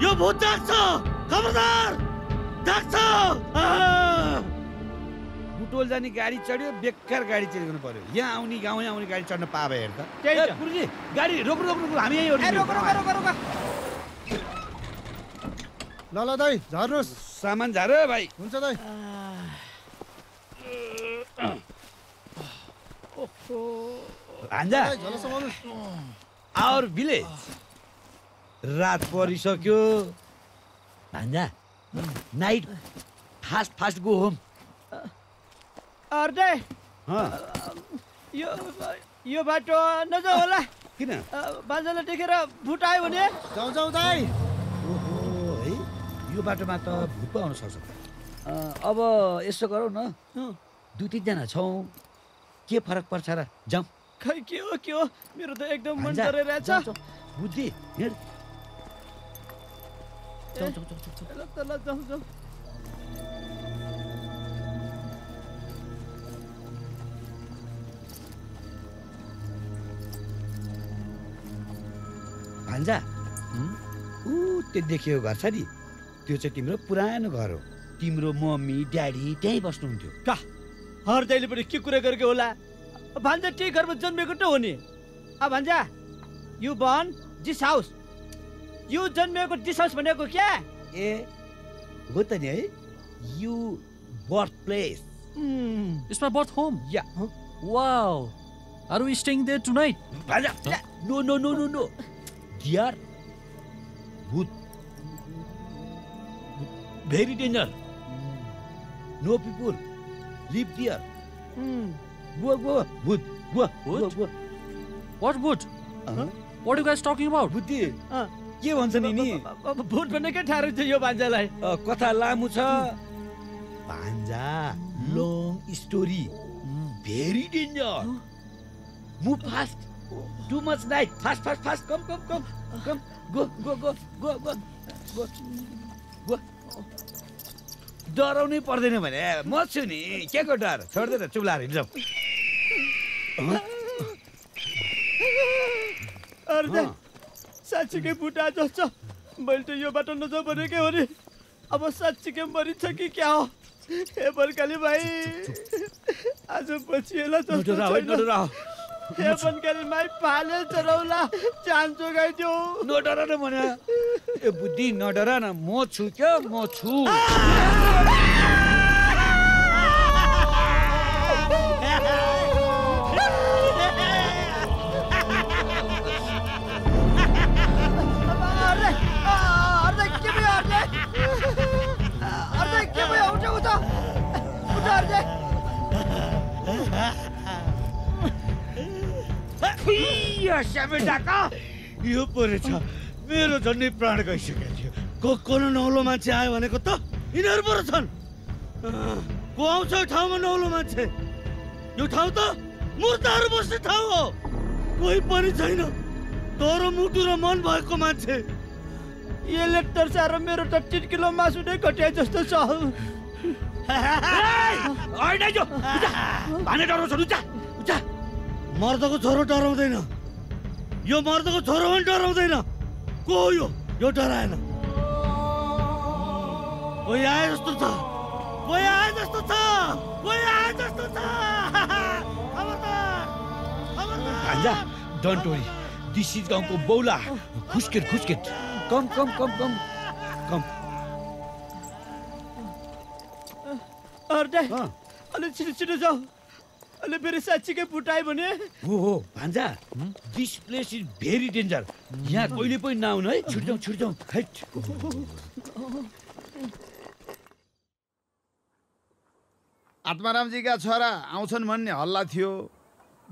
यो भूत जाग्छ, खबरदार जाग्छ। बुटोल जाने गाडी चढ्यो, बेकार गाडी चेन्ज गर्नु पर्यो। यहाँ आउने गाउँ आउने गाडी चढ्न पाबे हेर त। त्यही गुरुजी गाडी रोक्नु रोक्नु, हामी यहीँ ओड्नु। रोक रोक रोक रोक। ल ल दाइ झर्नुस्, सामान झार भाइ। हुन्छ दाइ। हान्जा आवर भिलेज रात परिसक्यो। हान्जा night fast fast go home. अर्दै यो यो बाटो नजाऊ होला, किन? बाजालाई देखेर भुट आयो भने जाऊ जाऊ दाइ। यो बाटोमा त भूत पो आउन सक्छ। अब यसो गरौँ न, दुई तिनजना छौँ, के फरक पर्छ र? जाउँ। खै के हो के हो, मेरो त एकदम मन डराइरहेछ। बुद्धि हिँड, भान्जा। ऊ त्यो देखियो घर छ नि, त्यो चाहिँ तिम्रो पुरानो घर हो। तिम्रो मम्मी ड्याडी त्यहीँ बस्नुहुन्थ्यो। का हर जहिले पनि के कुरा गरेको होला? भान्जा त्यही घरमा जन्मेको त हो नि। अब भान्जा you burn this house, you जन्मेको दिस हाउस भनेको क्या? ए हो त नि है, you birth place. It's my birth home. Yeah wow, are we staying there tonight? भान्जा no no no no no dear, भूत very danger. No people live there. Hmm. Go go. Bhut. Go. Go go. What bhut? Huh? What are you guys talking about? Bhuti. Huh? के भन्छ नि नि? भूत भनेकै ठाडो छ यो भान्जालाई। कथा लामो छ। भान्जा long story. Very danger. Move fast. Too much night. Fast fast fast. Come come come. Come. Go go go go go. Go. Go. डराउनै पर्दैन भने म छु नि, के को डर? छोड्दै त चुप्ला हिँड्छ। अर्दै साँच्चीकै बुटा जस्छ। मैले त यो बाटो नजाऊ भनेकै हो नि। अब साँच्चीकै मरिन्छ कि क्या हो? हे बर्काली भाइ, आज पछि यसलाई जस्तो हे बर्काली भाइ पाले चराउला चान्स जोगाइदेऊ। नडर न भने ए बुद्धि, नडर न, म छु क्या, म छु। यो परे छ, मेरो झन्डै प्राण गइसकेको थियो। को कोन नौलो मान्छे आयो भनेको त यिनीहरू पर छन्। को आउँछ ठाउँमा नौलो मान्छे? यो ठाउँ त मुर्दाहरू बस्ने ठाउँ हो। कोही पनि छैन, तर मुटु र मन भएको मान्छे। ये लेटर सारो मेरो त तीन किलो मासु नै घटे जस्तो छ। ओइ नै जो भाने डरो छ उठ्छ उठ्छ। मर्दको छोरो डराउँदैन, यो मर्दको छोरो पनि डराउँदैन। को हो यो? यो डराएन। ओइ आए जस्तो छ, ओइ आए जस्तो छ, ओइ आए जस्तो छ। खबरदार खबरदार आजा, डोन्ट वरी, दिस इज गाउँको बौला। खुस्केट खुस्केट, कम कम कम कम कम। अरे अले छिटो जाऊ, अले फेरि साँच्चीकै फुटायो भने। हो हो भान्जा, this place is very danger, यहाँ कहिले पनि नआउनु है। छिटो छिटो खैट। आत्मारामजीका छोरा आउँछन् भन्ने हल्ला थियो,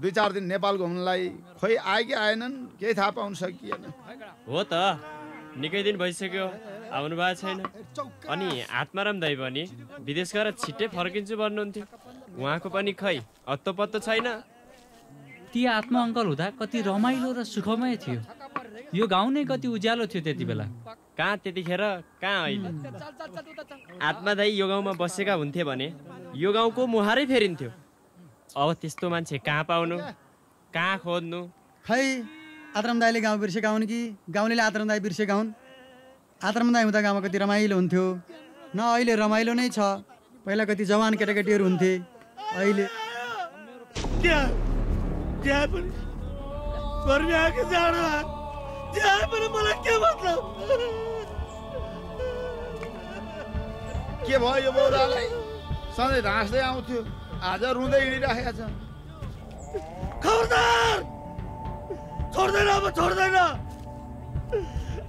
दुई चार दिन नेपाल घुम्नलाई। खोइ आए कि आएनन् केही थाहा पाउन सकिएन। हो त, निकै दिन भइसक्यो आउनु भएको छैन। अनि आत्माराम दाइ पनि विदेश गएर छिट्टै फर्किन्छु भन्नुहुन्थ्यो, उहाँको पनि खै अत्तो पत्तो छैन। ती आत्मा अङ्कल हुँदा कति रमाइलो र सुखमय थियो, यो गाउँ नै कति उज्यालो थियो त्यति बेला। कहाँ त्यतिखेर कहाँ अहिले। आत्मा दाइ यो गाउँमा बसेका हुन्थे भने यो गाउँको मुहारै फेरिन्थ्यो। अब त्यस्तो मान्छे कहाँ पाउनु, कहाँ खोज्नु। खै आत्माराम दाइले गाउँ बिर्सेका हुन् कि गाउँले आत्माराम दाइ बिर्सेका हुन्? आत्माराम दाइ हुँदा गाउँमा कति रमाइलो हुन्थ्यो न, अहिले रमाइलो नै छ। पहिला कति जवान केटाकेटीहरू हुन्थे, अहिले के भयो? यो बौलालाई सधैँ हाँस्दै आउँथ्यो, आज रुँदै हिँडिराखेका छ। खबरदार, छोड्दैन अब, छोड्दैन।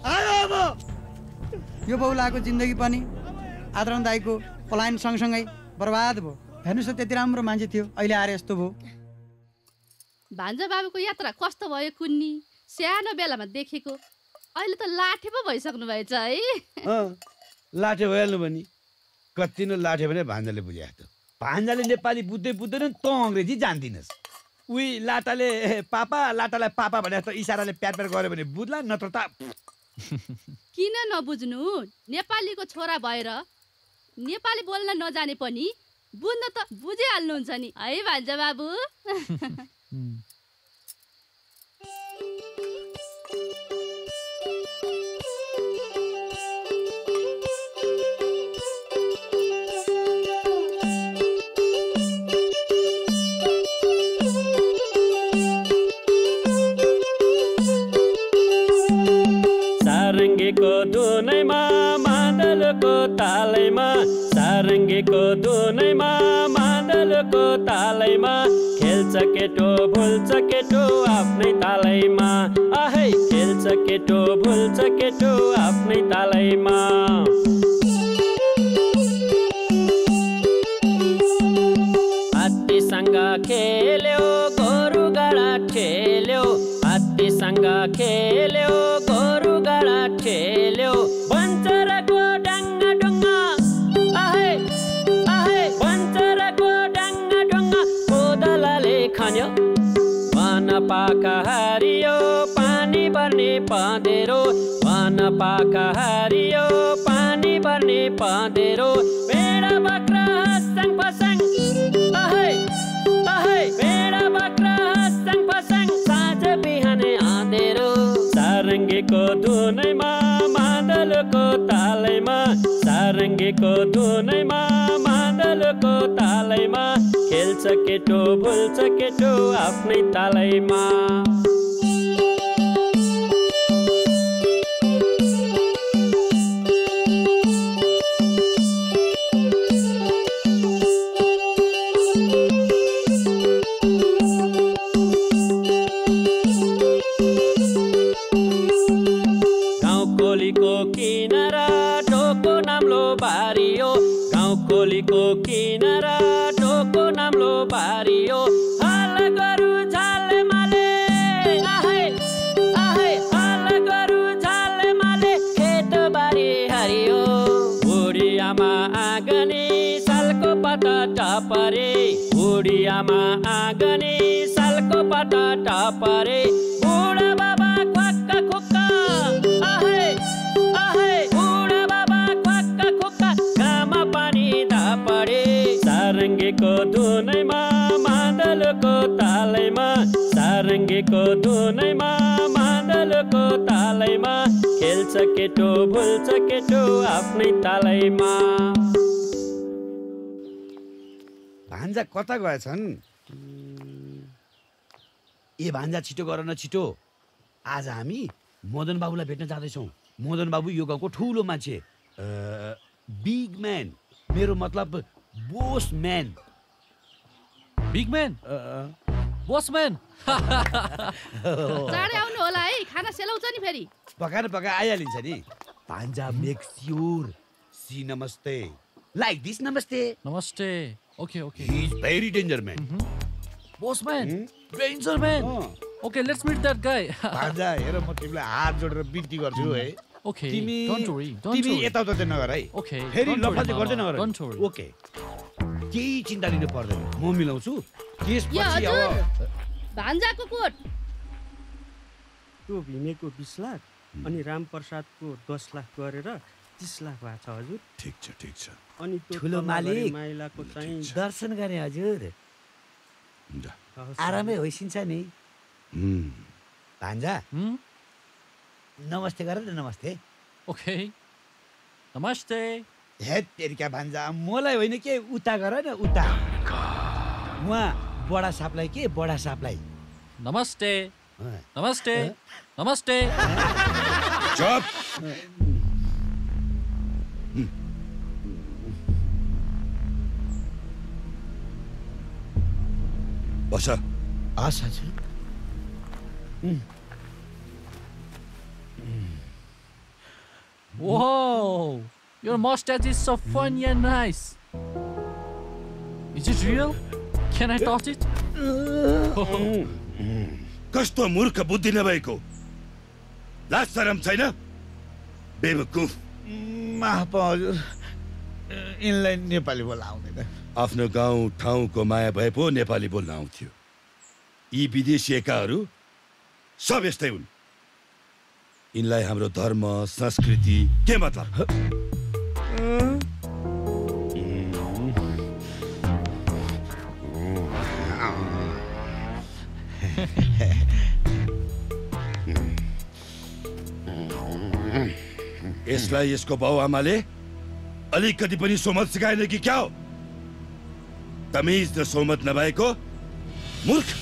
आयो अब। यो बौलाको जिन्दगी पनि आत्माराम दाइको पलायन सँगसँगै बर्बाद भयो। हेर्नुहोस् त, त्यति राम्रो मान्छे थियो, अहिले आएर यस्तो भयो। भान्जा बाबुको यात्रा कस्तो भयो कुन्नी? सानो बेलामा देखेको, अहिले त लाठे पो भइसक्नु भएछ है। लाठे भइहाल्नु भने कति न लाठे भने भान्जाले बुझाएको थियो। भान्जाले नेपाली बुझ्दै बुझ्दैन, तँ अङ्ग्रेजी जान्दिनस्। उही लाटाले पापा, लाटालाई पापा भनेर त इसाराले प्यार प्यार गऱ्यो भने बुझ्ला, नत्र त किन नबुझ्नु। नेपालीको छोरा भएर नेपाली बोल्न नजाने पनि बुझ्न त बुझिहाल्नुहुन्छ नि है भान्जा बाबु। सारङ्गीको दुनैमा मादलको तालैमा, सारङ्गीको दुनैमा मादलको तालैमा, खेल्छ केटो भुल्छ केटो आफ्नै तालैमा। अहे खेल्छ केटो भुल्छ केटो आफ्नै तालैमा। हात्तीसँग खेल्यो गोरु गाडा ठेल्यो, हात्तीसँग खेल्यो गोरु गाडा ठेल्यो, बन्चरको डाङ्गा डुङ्गा। अहे अहे बन्चरको डाङ्गा डुङ्गा, कोदलाले खन्यो वन पाक हरियो, पानी भर्ने पँधेरो, वन पाक हरियो, पानी भर्ने पँधेरो, भेडा बाख्रा हसङ फसङ। अहे अहे भेडा बाख्रा हसङ फसङ, साँझ बिहानै आँधेरो। सारङ्गीको दुनैमा मादलको तालैमा, सारङ्गीको दुनैमा मादलको तालैमा, खेल्छ केटो भुल्छ केटो आफ्नै तालैमा। को किनारा ढोको नाम्लो बारियो, हाल गरु झाल माले। आहे आहे हाल गरु झाल माले, खेत बारी हरियो। बुढी आमा आँगनी सालको पाता टपरे, बुढी आमा आँगनी सालको पाता टपरे, बुढा बाबा खुक्का खुक्का। आहे आहे मादल को तालैमा सारंगी को दुनैमा मादल को तालैमा खेल्छ केटो भुल्छ केटो आफ्नै तालैमा। भान्जा कता गएछन्? ए भान्जा छिटो गर न छिटो, आज हामी मदन बाबुलाई भेट्न जाँदैछौँ। मदन बाबु यो गाउँको ठुलो मान्छे, बिग म्यान, मेरो मतलब boss man. Big man boss man चाँडै आउनु होला है, खाना सेलाउँछ नि फेरि। पकाएर पका आइहालिन्छ नि। भान्जा मेक स्योर सी नमस्ते लाइक दिस नमस्ते नमस्ते okay okay he is very danger man. Boss man danger man okay let's meet that guy. भान्जा हेर म तिमीलाई हात जोडेर बिन्ती गर्छु है, ओके तिमी डोन्ट वरी तिमी यताउता चाहिँ नगर है, ओके फेरि लफाले गर्दै नगर, ओके केही चिन्ता लिनु पर्दैन म मिलाउँछु। त्यसपछि अब भान्जाको कोट त्यो भिमेको बीस लाख अनि रामप्रसादको दस लाख गरेर तीस लाख भएको छ हजुर। ठीक छ ठीक छ। अनि ठुलो मालिक माइलाको चाहिँ दर्शन गरे हजुर, आरामै होइसिन्छ नि। भान्जा नमस्ते गर न, नमस्ते। ओके नमस्ते। हे तेरिका भान्जा मलाई होइन के उता गर न उता, उहाँ बडा सापलाई के बडा सापलाई नमस्ते नमस्ते नमस्ते। चुप। बस आशा छ। Whoa, your mustache is so funny and nice. Is it real? Can I touch it? कस्तो मूर्ख बुद्धि नभएको, लाज शरम छैन बेवकुफ। माफ हजुर, इनलाई नेपाली बोल्न आउँदैन। आफ्नो गाउँ ठाउँको माया भए पो नेपाली बोल्न आउँथ्यो। यी विदेशी एकाहरू सब यस्तै हुन्, इनलाई हाम्रो धर्म संस्कृति के मतलब। यसलाई यसको बाउआमाले अलिकति पनि सोमत सिकाएन कि क्या हो? तमिज र सोमत नभएको मूर्ख।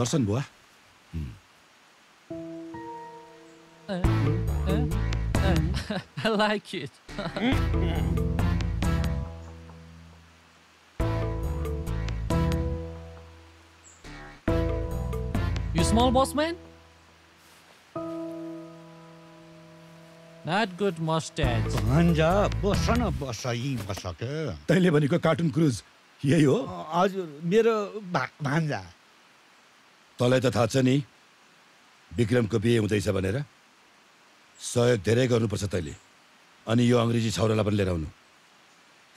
दर्शन बुवा I like it. You small boss man? Not good mustache. Banja, bossa na bossa yi bossa ke. तैले भनेको कार्टुन क्रुज यही हो? हजुर मेरो भान्जा। तँलाई त थाहा छ नि विक्रमको बिहे हुँदैछ भनेर। सहयोग धेरै गर्नुपर्छ तैँले, अनि यो अङ्ग्रेजी छौरालाई पनि लिएर आउनु,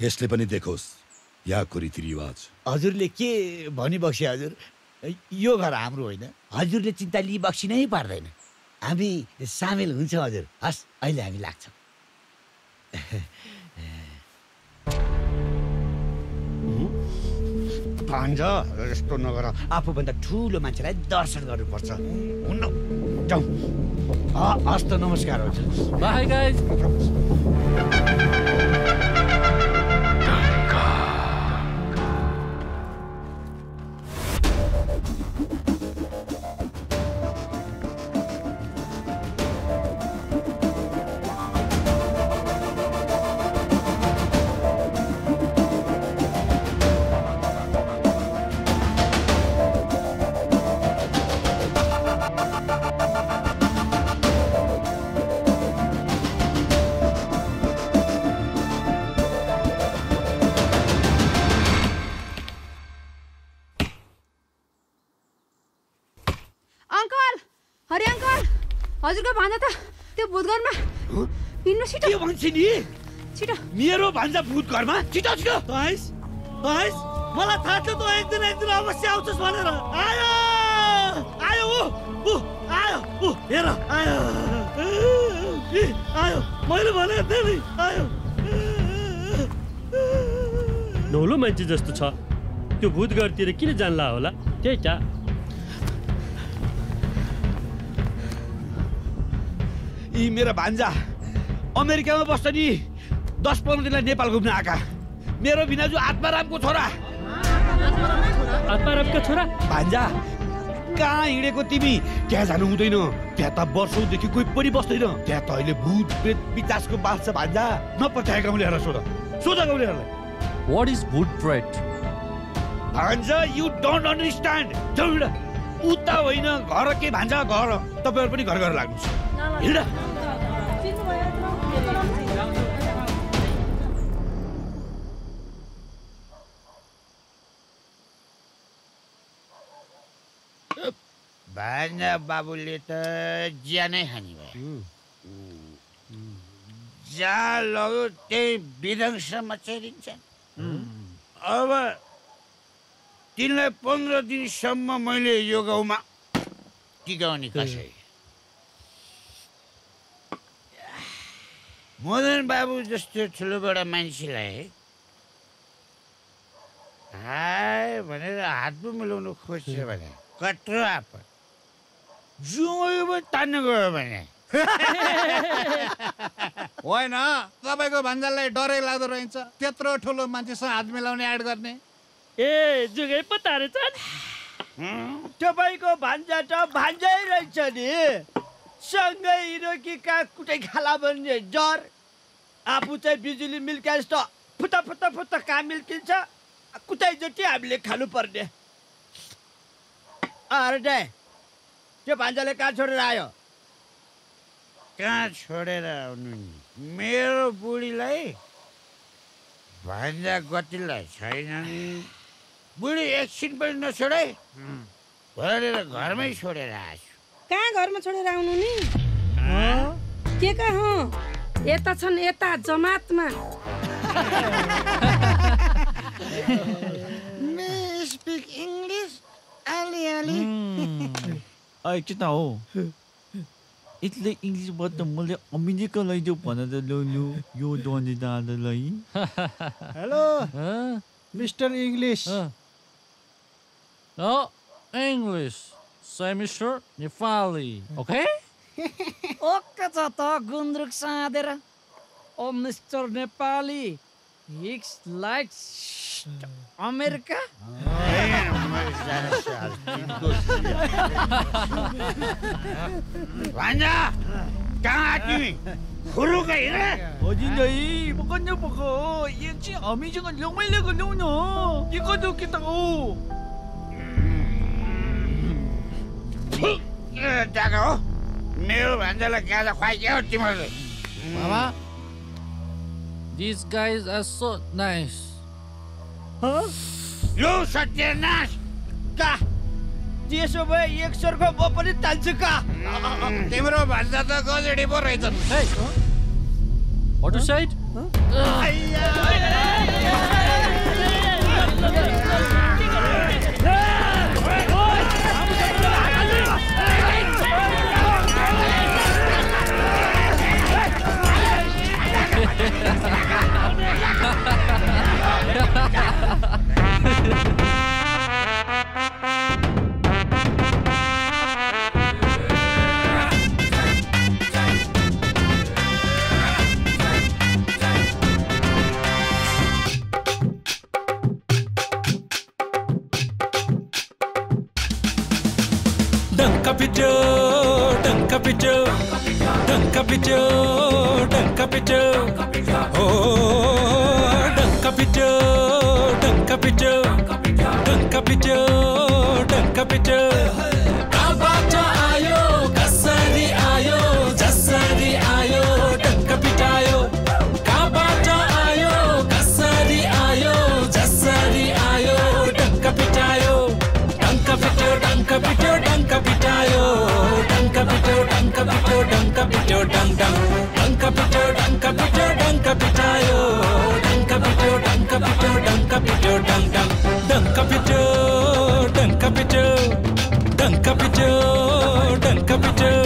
यसले पनि देखोस् यहाँको रीतिरिवाज। हजुरले के भनिबक्से हजुर? यो घर हाम्रो होइन, हजुरले चिन्ता लिइबक्सी नै पार्दैन, हामी सामेल हुन्छौँ हजुर। हस् अहिले हामी लाग्छौँ। भान्जा यस्तो नगर, आफूभन्दा ठुलो मान्छेलाई दर्शन गर्नुपर्छ। हुन्न जाउँ हस् त, नमस्कार हुन्छ। Bye guys. छिटो मेरो भान्जा भूत घरमा, छिटो छिटो। तहस तहस मलाई थाहा थियो तँ एक दिन एक दिन अवश्य आउँछस् भनेर। आयो आयो ऊ ऊ ढोलो मान्छे जस्तो छ त्यो भूतघरतिर किन जानला होला त्यही त यी मेरा भान्जा अमेरिकामा बस्छ नि दस पन्ध्र दिनलाई नेपाल घुम्न आका मेरो भिनाजु आत्मारामको छोरा आत्मारामको छोरा भान्जा कहाँ हिँडेको तिमी त्यहाँ जानु हुँदैन त्यहाँ त वर्षौंदेखि कोही पनि बस्दैन त्यहाँ त अहिले भूत प्रेत विचासको बास छ भान्जा नपठाएका मैले हेर सोध सोध गउलेहरुलाई व्हाट इज भूत प्रेत भान्जा यु डोन्ट अन्डरस्ट्यान्ड जरुर उता होइन घर के भान्जा घर तपाईहरु पनि घर घर लाग्नुछ हिँड भान्जा बाबुले त ज्यानै हानि भयो जहाँ लग्यो त्यही विध्वंसमा चरिन्छ अब तिनलाई पन्ध्र दिनसम्म मैले यो गाउँमा टिकाउने कसै मदन बाबु जस्तो ठुलो बडा मान्छेलाई हाय भनेर हात पो मिलाउनु खोज्छ भने कत्रो आफै जुङ्गो तान्न गयो भने होइन तपाईँको भान्जालाई डरै लाग्दो रहेछ त्यत्रो ठुलो मान्छेसँग हात मिलाउने आड गर्ने ए जुगे पत्ता रहेछ तपाईँको भान्जा त भान्जै रहेछ नि सँगै हिरोकीका कुटै खाला बन्ने जर आफू चाहिँ बिजुली मिल्का जस्तो फुत्ता फुत्ता फुत्ता कहाँ मिल्किन्छ कुटैचोटि हामीले खानुपर्ने अरे त्यो भान्जाले कहाँ छोडेर आयो कहाँ छोडेर आउनु मेरो बुढीलाई भान्जा गतिलाई छैन बुढी एकछिन पनि नछोडे भनेर घरमै छोडेर आएछु कहाँ घरमा छोडेर आउनु नि के कहाँ यता छन् यता जमातमा मे स्पिक इंग्लिश अलि अलि आइ किता हो इतले इंग्लिश बट मैले अमेरिका लैजाऊ भनेर लौलु यो दोनी दादालाई hello mister English no English semester Nepali okay okay छ त गुन्द्रुक साधेर ओ मिस्टर नेपाली हिक्स लाइक्स अमेरिका भान्जा कहाँ आदमी खुरु गई रे ओजिन्दै बकन्य बको एकछि हामी जग लमैले गलौ न के को दु के त ओ ए दागो मेरो भान्जालाई गाजा खुवाइयो तिमीले मामा this guys are so nice ह यो सत्यनाश का त्यसो भए एक सरको म पनि तान्छु का तिम्रो भान्जा त गजडी पो रहेछ है अटो साइड आइया Capito, dan capito, dan capito.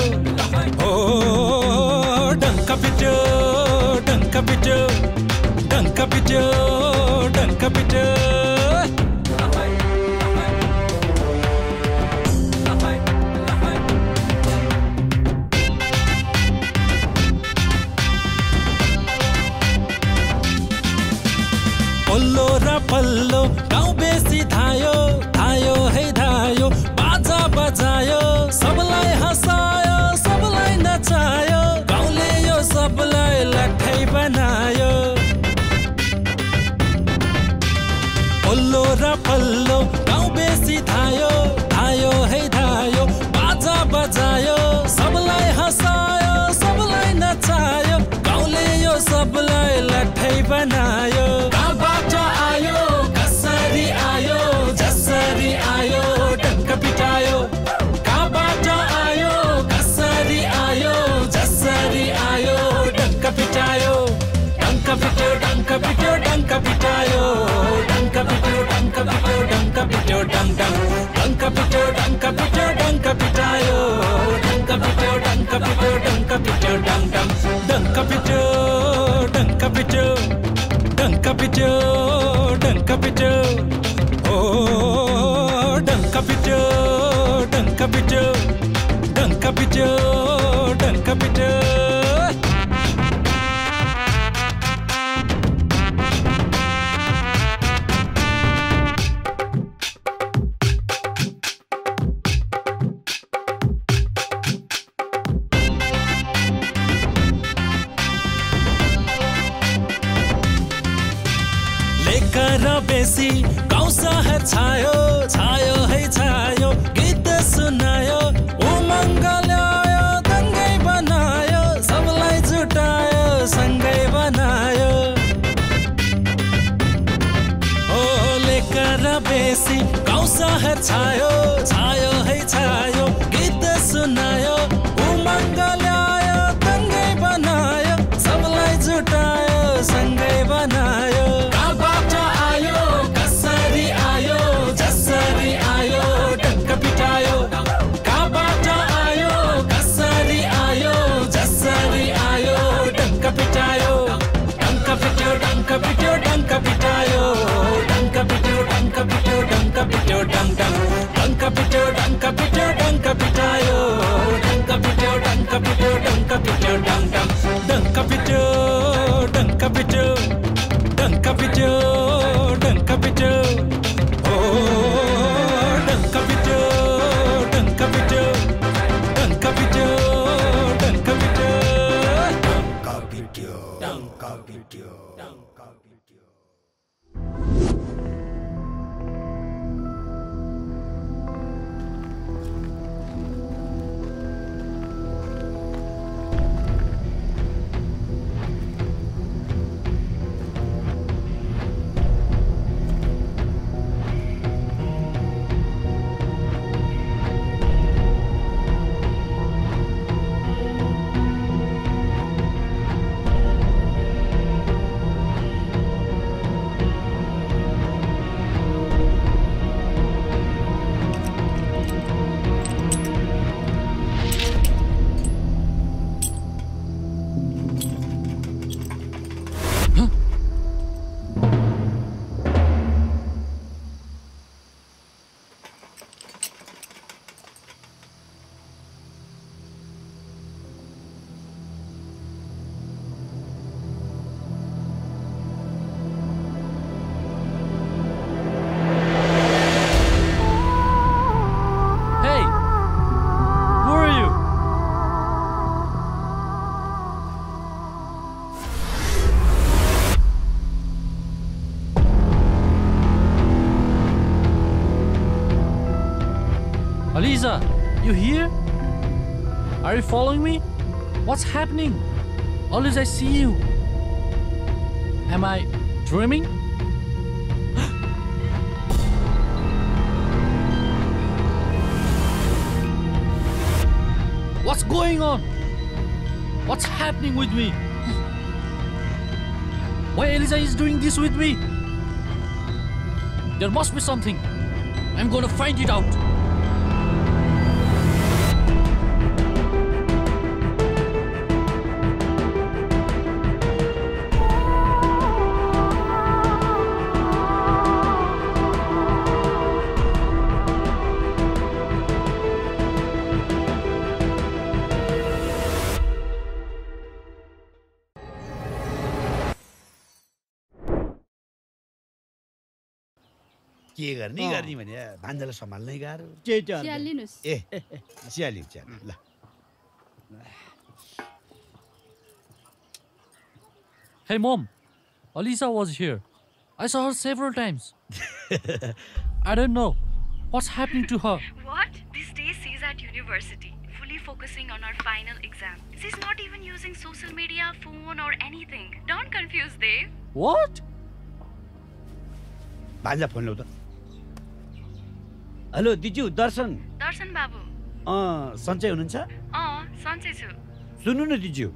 Aliza, you here? Are you following me? What's happening? Always I see you. Am I dreaming? What's going on? What's happening with me? Why Aliza is doing this with me? There must be something. I'm gonna find it out. के गर्ने गर्ने भने भान्जालाई सम्हाल्नै गाह्रो चिया लिनुस् ए चिया लि चिया ल Hey mom, Aliza was here. I saw her several times. I don't know what's happening to her. What? These days she's at university, fully focusing on her final exam. She's not even using social media, phone or anything. Don't confuse Dev. What? भान्जा फोन ल्याउ त हेलो दिजू दर्शन दर्शन बाबू अँ सन्चै हुनुहुन्छ अँ सन्चै छु सुन्नु न दिजू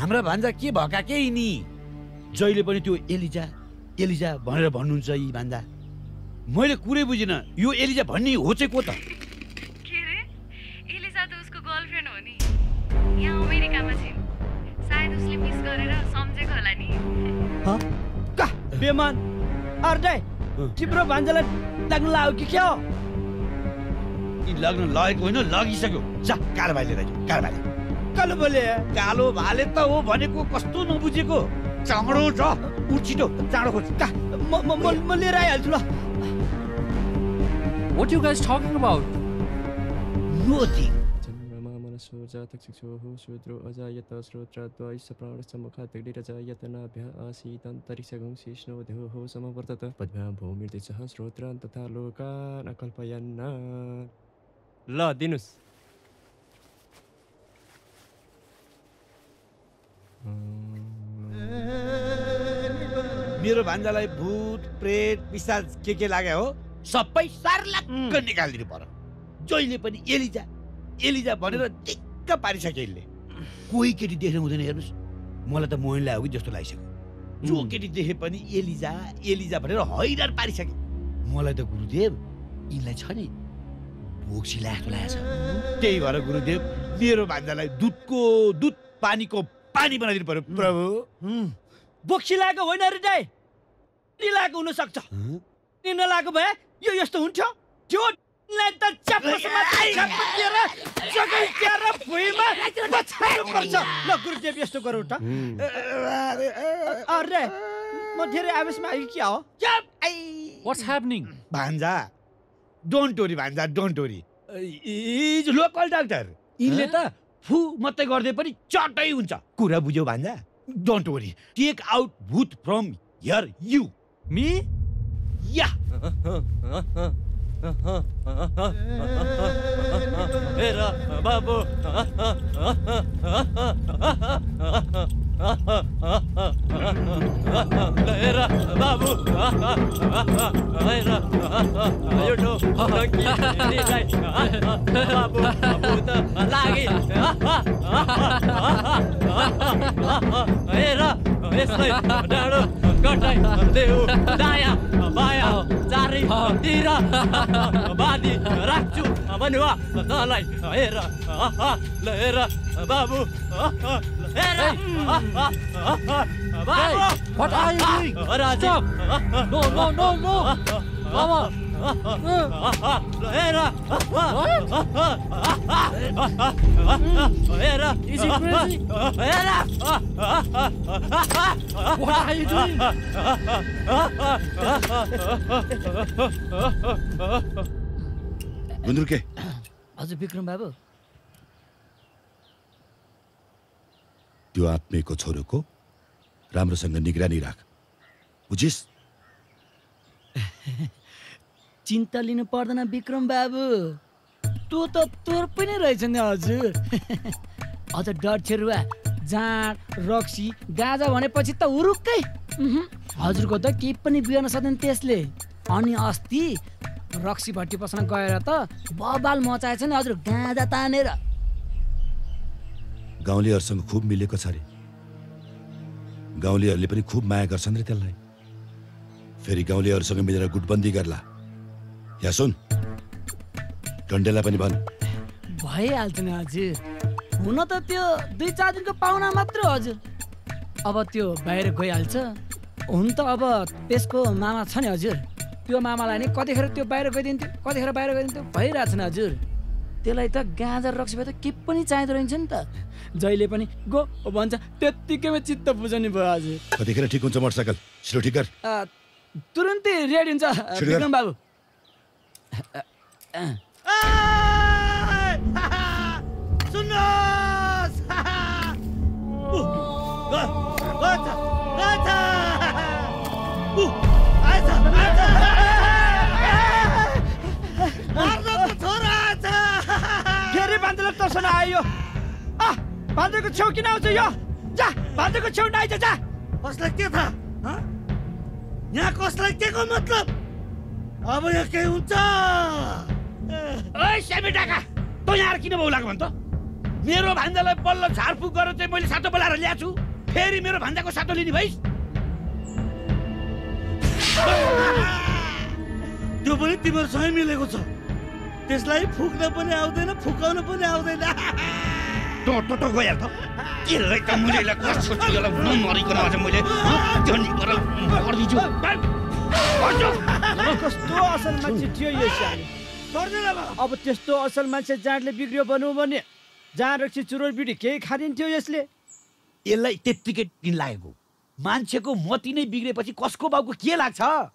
हाम्रा भान्जा के भएका केही नि जहिले पनि त्यो एलिजा एलिजा भनेर भन्नुहुन्छ यी भान्जा मैले कुरै बुझिन यो एलिजा भन्ने हो चाहिँ को त? के रे? एलिजा त उसको गर्लफ्रेन्ड हो नि। यहाँ अमेरिकामा छ। सायद उसले मिस गरेर सम्झेको होला नि। ह? का बेमान अर्दै तिम्रो भान्जालाई लाग्न लाग्यो कि के हो? इ लाग्न लागेको होइन लागिसक्यो। जा कालो भाइले राख्यो कालो भाइले। कालो बोले कालो भाले त हो भनेको कस्तो नबुझेको। चाँडो जा उछिटो चाँडो खोज का म म म लिएर आइहाल्छु ल। What are you guys talking about? Nothing. ल दिनुस् मेरो भान्जालाई भूत प्रेत पिशाच के के लाग्यो हो सबै सर्लक्क निकालिदिनु पर्यो। जहिले पनि एलिजा एलिजा भनेर दिक्क पारिसक्यो यसले। कोही केटी देख्नु हुँदैन हेर्नुस्। मलाई त मोहिनी लाग्यो कि जस्तो लागिसक्यो। जो केटी देखे पनि एलिजा एलिजा भनेर हैरान पारिसक्यो। मलाई त गुरुदेव यिनलाई छ नि भोक्सी लाग्छ लाग्छ। त्यही भएर गुरुदेव मेरो भान्जालाई दुधको दुध पानीको पानी बनाइदिनु पर्यो प्रभु। बोक्सी लागेको होइन अरे दाइ निलाएको हुन सक्छ। निलाएको भए यो यस्तो हुन्थ्यो। त्यो निलाई त चप्पसमा चप्पलेर जगै केरा भुइँमा बचाउनु पर्छ। ल गुरुदेव यस्तो गरौ त। अरे म धेरै आवेशमा आइ के हो? What's happening? भान्जा डोन्ट वरी भान्जा don't worry. Is local doctor. यिनले त फु मात्रै गर्दै पनि चटै हुन्छ। कुरा बुझ्यौ भान्जा? Don't worry. टेक आउट भूत फ्रम हियर यु। मी? या। मेरा बाबू। मेरा बाबू। मेरा योटो लकी नीलाई बाबू बाबूता लागी मेरा यसले डाडो गटाइ देऊ दाया बाया चारै तिर बादी राख्छु मनुवा तलाई हेरा ल हेरा बाबू हेरा बाबू what are you doing stop no no no no बाबू हेरा हेरा is it crazy हेरा what are you doing गुन्द्रुक के हजुर विक्रम बाबु त्यो आत्मेको छोरोको राम्रोसँग निगरानी राख बुझिस। चिन्ता लिनु पर्दैन विक्रम बाबु। तँ त तोर पनि रहेछ नि हजुर। अझ डरछेरुवा जाँड रक्सी गाजा भनेपछि त हुरुक्कै हजुरको त केही पनि बिगार्न सक्दैन त्यसले। अनि अस्ति रक्सी भट्टी पस्न गएर त बबाल मचाएछ नि हजुर गाँजा तानेर। गाउँलेहरूसँग खुब मिलेको छ रे। गाउँलेहरूले पनि खुब माया गर्छन् रे त्यसलाई। फेरि गाउँलेहरूसँग मिलेर गुटबन्दी गर्ला। या सुन डन्डेलाई पनि भन् भइहाल्छ नि हजुर। हुन त त्यो दुई चार दिनको पाहुना मात्र हजुर। अब त्यो बाहिर गइहाल्छ। हुन त अब त्यसको मामा छ नि हजुर। त्यो मामालाई नि कतिखेर त्यो बाहिर गइदिन्थ्यो कतिखेर बाहिर गइदिन्थ्यो भइरहेछ नि हजुर। त्यसलाई त गाँजा रक्सी भए त के पनि चाहिँदो रहन्छ नि त। जहिले पनि गो भन्छ त्यत्तिकैमा चित्त बुझ्ने भयो हजुर। कतिखेर ठिक हुन्छ मोटरसाइकल छिटो ठिक गर। तुरुन्तै रेडी हुन्छ विक्रम बाबु। सुन्नुहोस् तर्सन आयो। आ भान्जाको छेउ किन आउँछ यो? जा भान्जाको छेउ नआइज जा। कसलाई के थाहा ह? यहाँ कसलाई के को मतलब? अब यो के हुन्छ? ओइ सेमी डाका त यहाँ किन बौलाको भन्छ? मेरो भान्जालाई बल्ल झारफुक गरेर चाहिँ मैले सातो बोलाएर ल्याछु। फेरि मेरो भान्जाको सातो लिने भइस्। त्यो पनि तिम्रो सँगै मिलेको छ। त्यसलाई फुक्न पनि आउँदैन, फुकाउन पनि आउँदैन। तो तो तो गयो त के रे त मुले ल कसो तिला न मरिको आज मैले जनी गरल मरिदिछु। कस्तो असल मान्छे थियो यो साली। गर्दैन अब त्यस्तो असल मान्छे जाँडले बिग्रियो बन्यो भने जाँ रक्सी चुरोट बिडी केही खादिन्थ्यो यसले। यसलाई त्यत्तिकै दिन लागेको। मान्छेको मति नै बिग्रेपछि कसको बाउको के लाग्छ?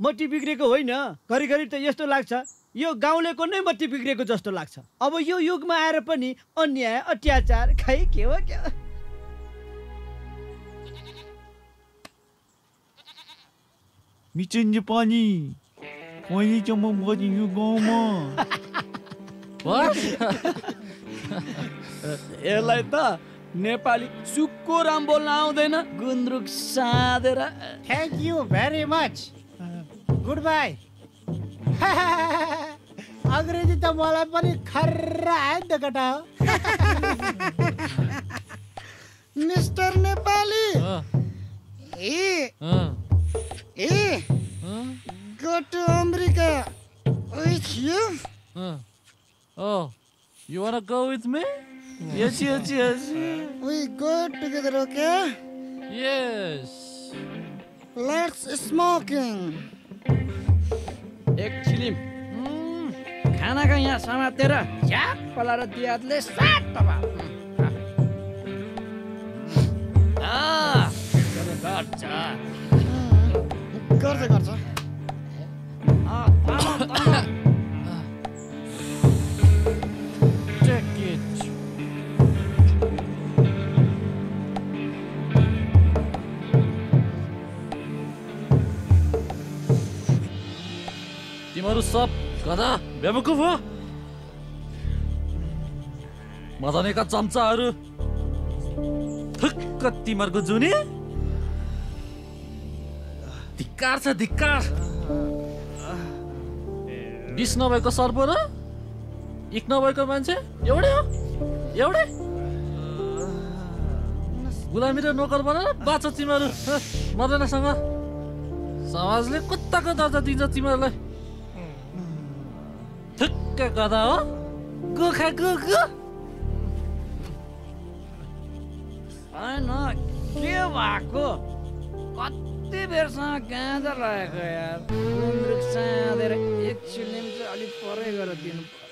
मति बिग्रेको होइन, घरिघरि त यस्तो लाग्छ यो गाउँलेको नै मति बिग्रेको जस्तो लाग्छ। अब यो युगमा आएर पनि अन्याय अत्याचार खै के हो क्या? मिचेन्जे पानी मैले चाहिँ म गयो यो गाउँमा यसलाई त नेपाली सुक्को राम बोल्न आउँदैन, गुन्द्रुक साधेर। Thank you very much, good bye. अंग्रेजी तो मलाई पनि खर्रा आयो नि त केटा। मिस्टर नेपाली ए ए go to America with you. Oh, you wanna go with me? Yes, yes, yes. We go together, okay? Yes. Let's smoking. एक चिलिम खाना का यहाँ समातेर झ्याप पलाएर दियादले सात तबा गर्छ गर्छ गर्छ तिमीहरू सब गधा बेवकूफ हो। मदनेका चम्चाहरू ठुक्क तिमीहरूको जुनी। धिक्कार छ धिक्कार। बिस नभएको सर्प र एक नभएको मान्छे एउटै हो, एउटै गुलामी र नोकर बनाएर बाँच तिमीहरू मदनासँग। समाजले कुत्ताको दर्जा दिन्छ तिमीहरूलाई। ठुक्क गधा हो, गोखा गोखा। होइन के भएको? कति बेरसँग गाँजा रहेको यार। साँधेर एक चिलिम चाहिँ अलिक परै गरेर दिनु पर्यो।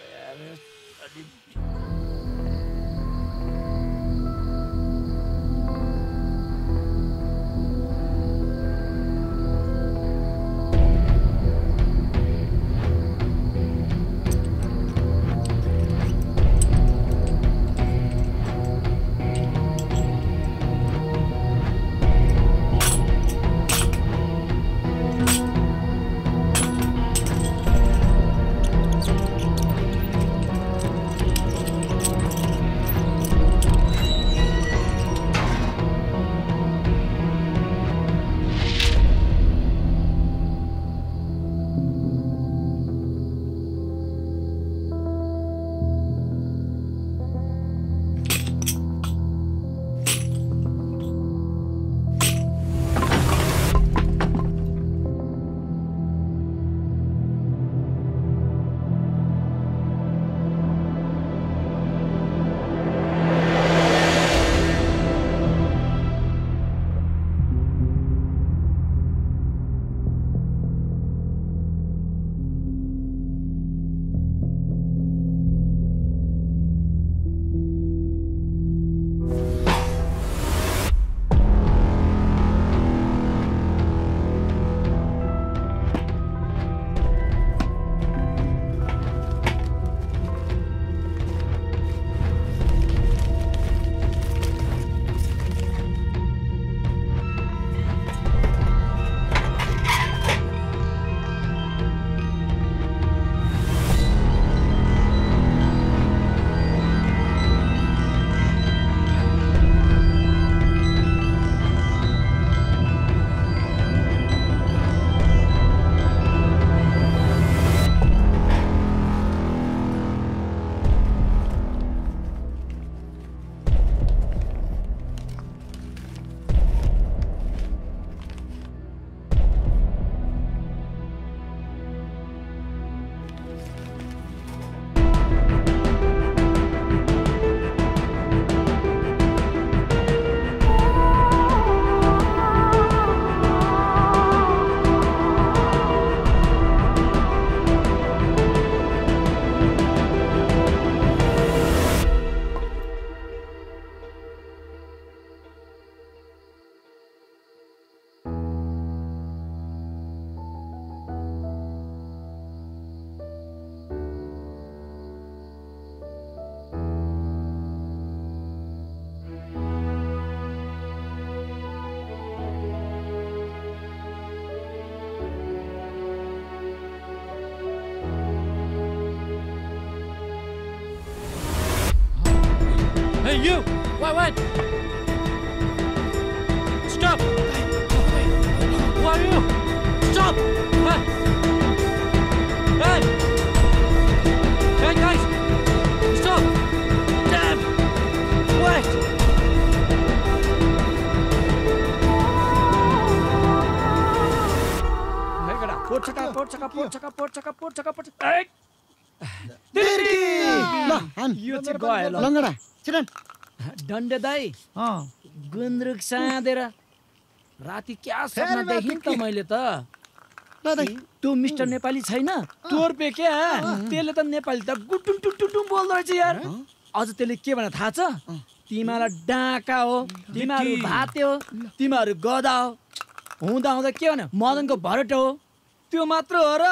Hey, you! What? What? Stop! Who are you? Stop! Hey! Hey! Hey, guys! Stop! Damn! Wait! पोट चका पोट चका पोट चका पोट चका पोट चका पोट एक दिल्ली ला हम यो ची गोयल लंगड़ा चिरन डंडे दाई हाँ गुंडरुक साया देरा राती क्या सपना देखीं तो मैं लेता ना दाई तू मिस्टर नेपाली सही ना तोर पे क्या है तेरे तो नेपाली तब गुटुम टुटुम टुम बोल रहा है यार आज तेरे क्या बना था चा तीमारा डांका हो तीमारू भाते हो तीमारू गोदा हो होंडा होंडा क्या बना मदन को भारत हो त्यो मात्र हो र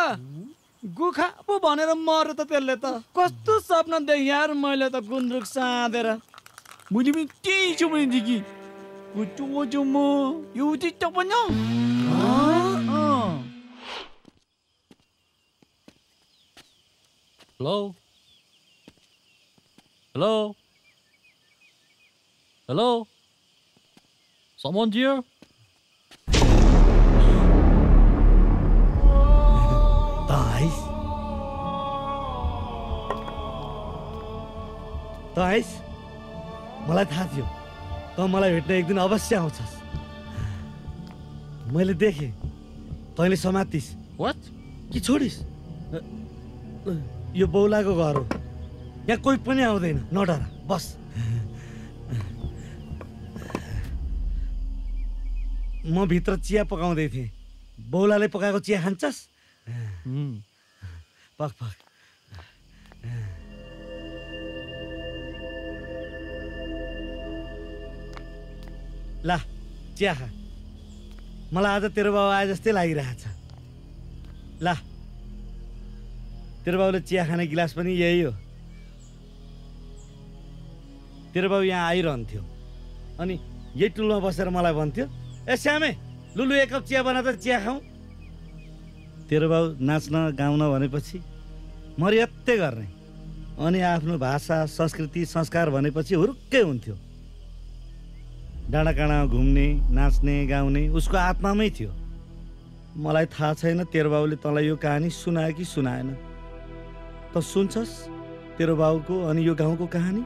गुखा पो भनेर मर्यो त त्यसले त कस्तो सपना देखे यार मैले त गुन्द्रुक साँधेर मुनि पनि त्यही छु मैले कि कुचो जो म युति त पनि hello hello hello someone here तो आइस मलाई थाहा थियो त मलाई भेट्न एक दिन अवश्य आउँछस् मैले देखे तैले समातिस वाट कि छोडिस यो बौलाको घर हो यहाँ कोही पनि आउँदैन नडर बस म भित्र चिया पकाउँदै थिएँ बौलाले पकाएको चिया खान्छस् पक पक ला चिया खा मलाई आज तेरो बाउ आए जस्तै लागिरहेछ ला तेरो बाउले चिया खाने गिलास पनि यही हो तेरो बाउ यहाँ आइरहन्थ्यो अनि यही टुलमा बसेर मलाई भन्थ्यो ए श्यामे लुलु एक कप चिया बना त चिया खाउँ तेरो बाउ नाच्न गाउन भनेपछि मर्यादै गर्ने अनि आफ्नो भाषा संस्कृति संस्कार भनेपछि हुरुक्कै हुन्थ्यो डाँडा काँडामा घुम्ने नाच्ने गाउने उसको आत्मामै थियो मलाई थाहा छैन तेरो बाउले तँलाई यो कहानी सुनायो कि सुनाएन त सुन्छस् तेरो बाउको अनि यो गाउँको कहानी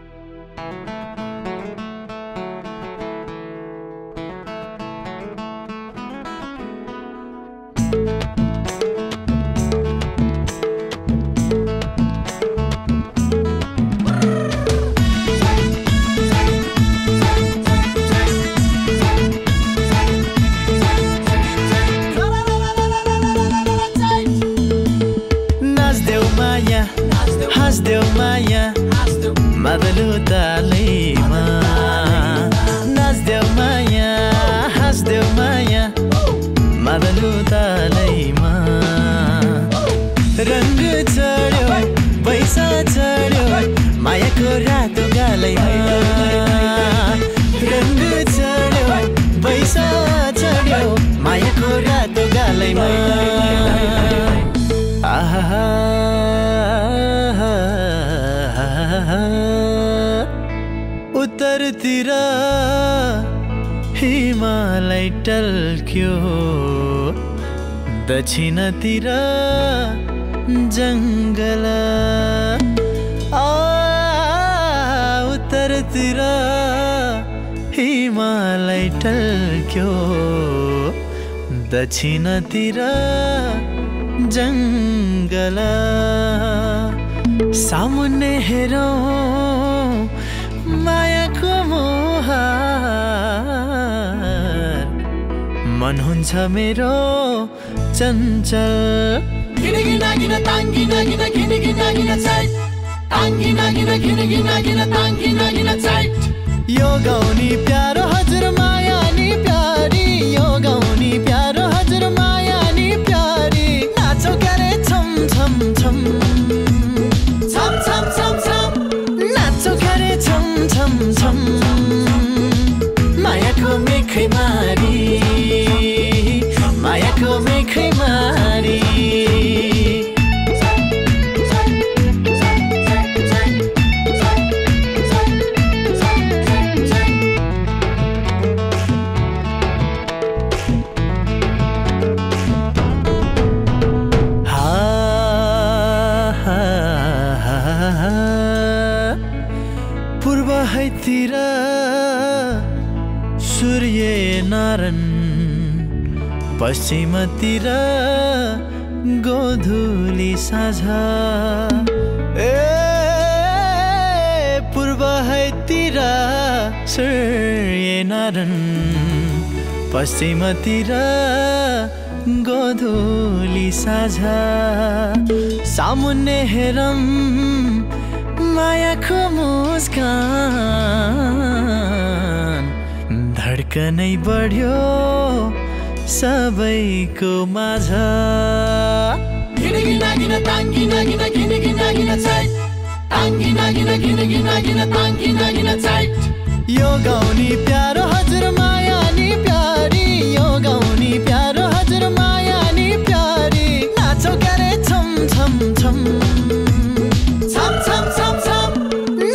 दक्षिणतिर जंगल उत्तरतिर हिमालय टल्क्यो दक्षिणतिर जंगल सामने हेरौं मायाको मोह मन हुन्छ मेरो चंचल गिनगिना गिना तांगिना गिना गिनगिना गिना साइट तांगिना गिना गिनगिना गिना तांगिना गिना साइट यो गाउनी प्यारो हजुर माया नि प्यारी यो गाउनी प्यारो हजुर माया नि प्यारी नाचो करे छम छम छम छम छम छम छम नाचो करे छम छम छम माया को मेखै मारी माया को मेखै मारी सूर्य नारन पश्चिमतिर गोधुली साझा ए पूर्वतिर सूर्य नारन पश्चिमतिर गोधुली साझा सामुन्ने हेरम माया को मुस्कान धड़कनै बढ्यो सबैको माझा यो गाउने प्यारो हजुर माया नि प्यारी यो गाउने प्यारो हजुर माया नि प्यारी नाचौ गरे छम छम छम छम छम छम छम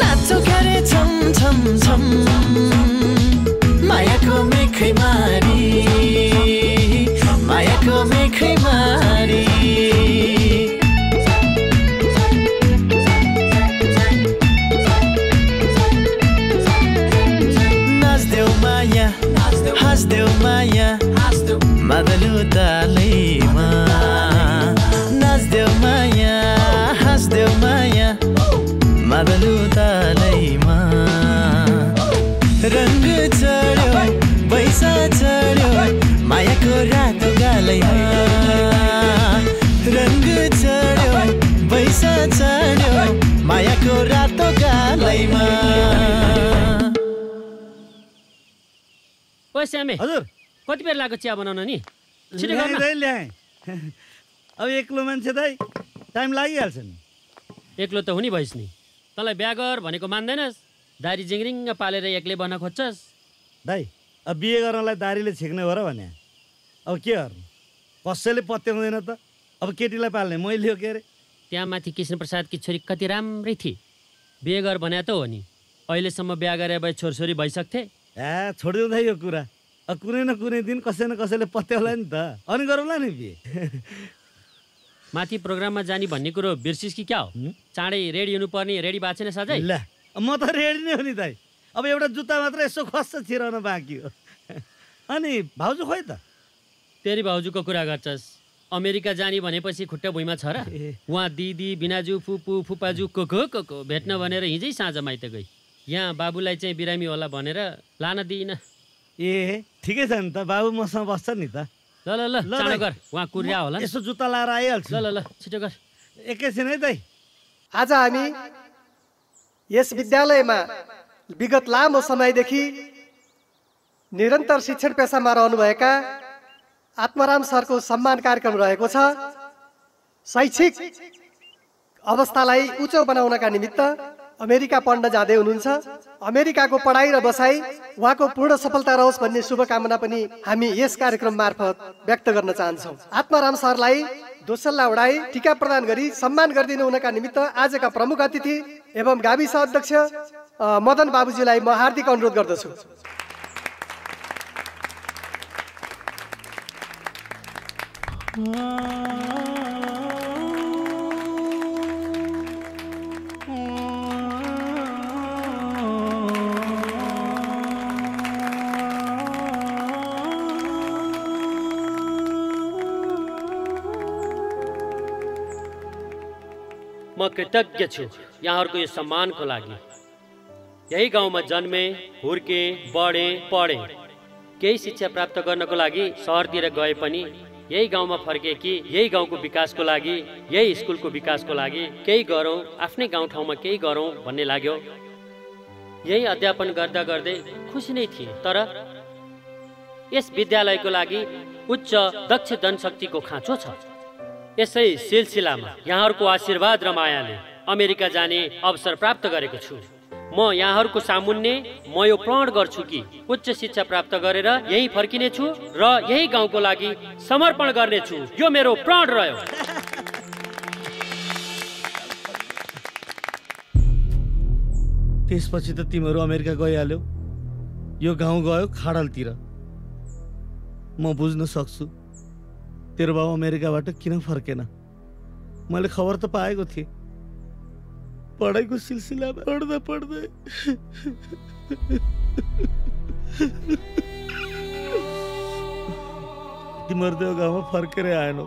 नाचौ गरे छम छम छम मायाको मेखै मारी मायाको मेखै मारी Hasdeu Maya, Madalu Dalima. Nasdeu Maya, Hasdeu Maya, Madalu Dalima. Rang chadyo, paisa chadyo, Maya ko rato galaima. Rang chadyo, paisa chadyo, Maya ko rato galaima. ओए श्यामे हजुर कति बेर लाग्यो चिया बनाउन नि छिटो गर्न ल्याए अब एक्लो मान्छे त टाइम लागिहाल्छ नि एक्लो त हुनी भइस् नि तँलाई बिहा गर भनेको मान्दैनस् दारी जिङरिङ पालेर एक्लै बन्न खोज्छस् दाइ अब बिहे गर्नलाई दारीले छिक्ने हो र भने अब के गर्नु कसैले पत्याउँदैन त अब केटीलाई पाल्ने मैले हो के अरे त्यहाँ माथि कृष्णप्रसाद कि छोरी कति राम्रै थिए बिहे गर भने त हो नि अहिलेसम्म बिहा गरे भए छोरछोरी भइसक्थे ए छोडिदिँदै यो कुरा अब कुनै न कुनै दिन कसै न कसैले पत्याउला नि त अनि गरौँला नि बिहे माथि प्रोग्राममा जाने भन्ने कुरो बिर्सिस् कि क्या हो चाँडै रेडी हुनुपर्ने रेडी भएको छैन साझै ल म त रेडी नै हो नि दाइ अब एउटा जुत्ता मात्र यसो खस्छ छिराउन बाँकी हो अनि भाउजू खोइ त तेरी भाउजूको कुरा गर्छस् अमेरिका जाने भनेपछि खुट्टा भुइँमा छ र उहाँ दिदी बिनाजु फुपू फुपाजु को को को को भेट्न भनेर हिजै साँझ माइत गई यहाँ बाबुलाई चाहिँ बिरामी होला भनेर लान दिइन ए ठिकै छ नि त बाबु मसँग बस्छ नि त ल ल ल चाँडो गर उहाँ कुरिया होला यसो जुत्ता लाएर आइहाल्छ ल ल छिटो गर एकैछिन है दाइ आज हामी यस विद्यालयमा विगत लामो समयदेखि निरन्तर शिक्षण पेसामा रहनुभएका आत्माराम सरको सम्मान कार्यक्रम रहेको छ। शैक्षिक अवस्थालाई उच्च बनाउनका निमित्त अमेरिका पढ्न जाँदै हुनुहुन्छ। अमेरिकाको पढाइ र बसाइ उहाँको पूर्ण सफलता रहोस् भन्ने शुभकामना पनि हामी यस कार्यक्रम मार्फत व्यक्त गर्न चाहन्छौँ। आत्माराम सरलाई दोसल्ला उडाई टीका प्रदान गरी सम्मान गरिदिनु हुनका निमित्त आजका प्रमुख अतिथि एवं गाविस अध्यक्ष मदन बाबुजीलाई म हार्दिक अनुरोध गर्दछु। म कृतज्ञ छु यहाँहरूको यो सम्मानको लागि। यही गाउँमा जन्मे हुर्के बढे पढे केही शिक्षा प्राप्त गर्नको लागि सहरतिर गए पनि यही गाउँमा फर्के कि यही गाउँको विकासको लागि यही स्कुलको विकासको लागि केही गरौँ आफ्नै गाउँठाउँमा केही गरौँ भन्ने लाग्यो। यही अध्यापन गर्दा गर्दै खुसी नै थिए तर यस विद्यालयको लागि उच्च दक्ष जनशक्तिको खाँचो छ। यसै सिलसिलामा यहाँहरूको आशीर्वाद र मायाले अमेरिका जाने अवसर प्राप्त गरेको छु। म यहाँहरूको सामुन्ने म यो प्रण गर्छु कि उच्च शिक्षा प्राप्त गरेर यही फर्किनेछु र यही गाउँको लागि समर्पण गर्नेछु। यो मेरो प्रण रह्यो। त्यसपछि त तिमीहरू अमेरिका गइहाल्यौ। यो गाउँ गयो खाडलतिर। म बुझ्न सक्छु तेरो बाबु अमेरिकाबाट किन फर्केन। मैले खबर त पाएको थिएँ। पढाइको सिलसिलामा पढ्दा पढ्दै कि मर्दे गाँव में फर्केर आएनौ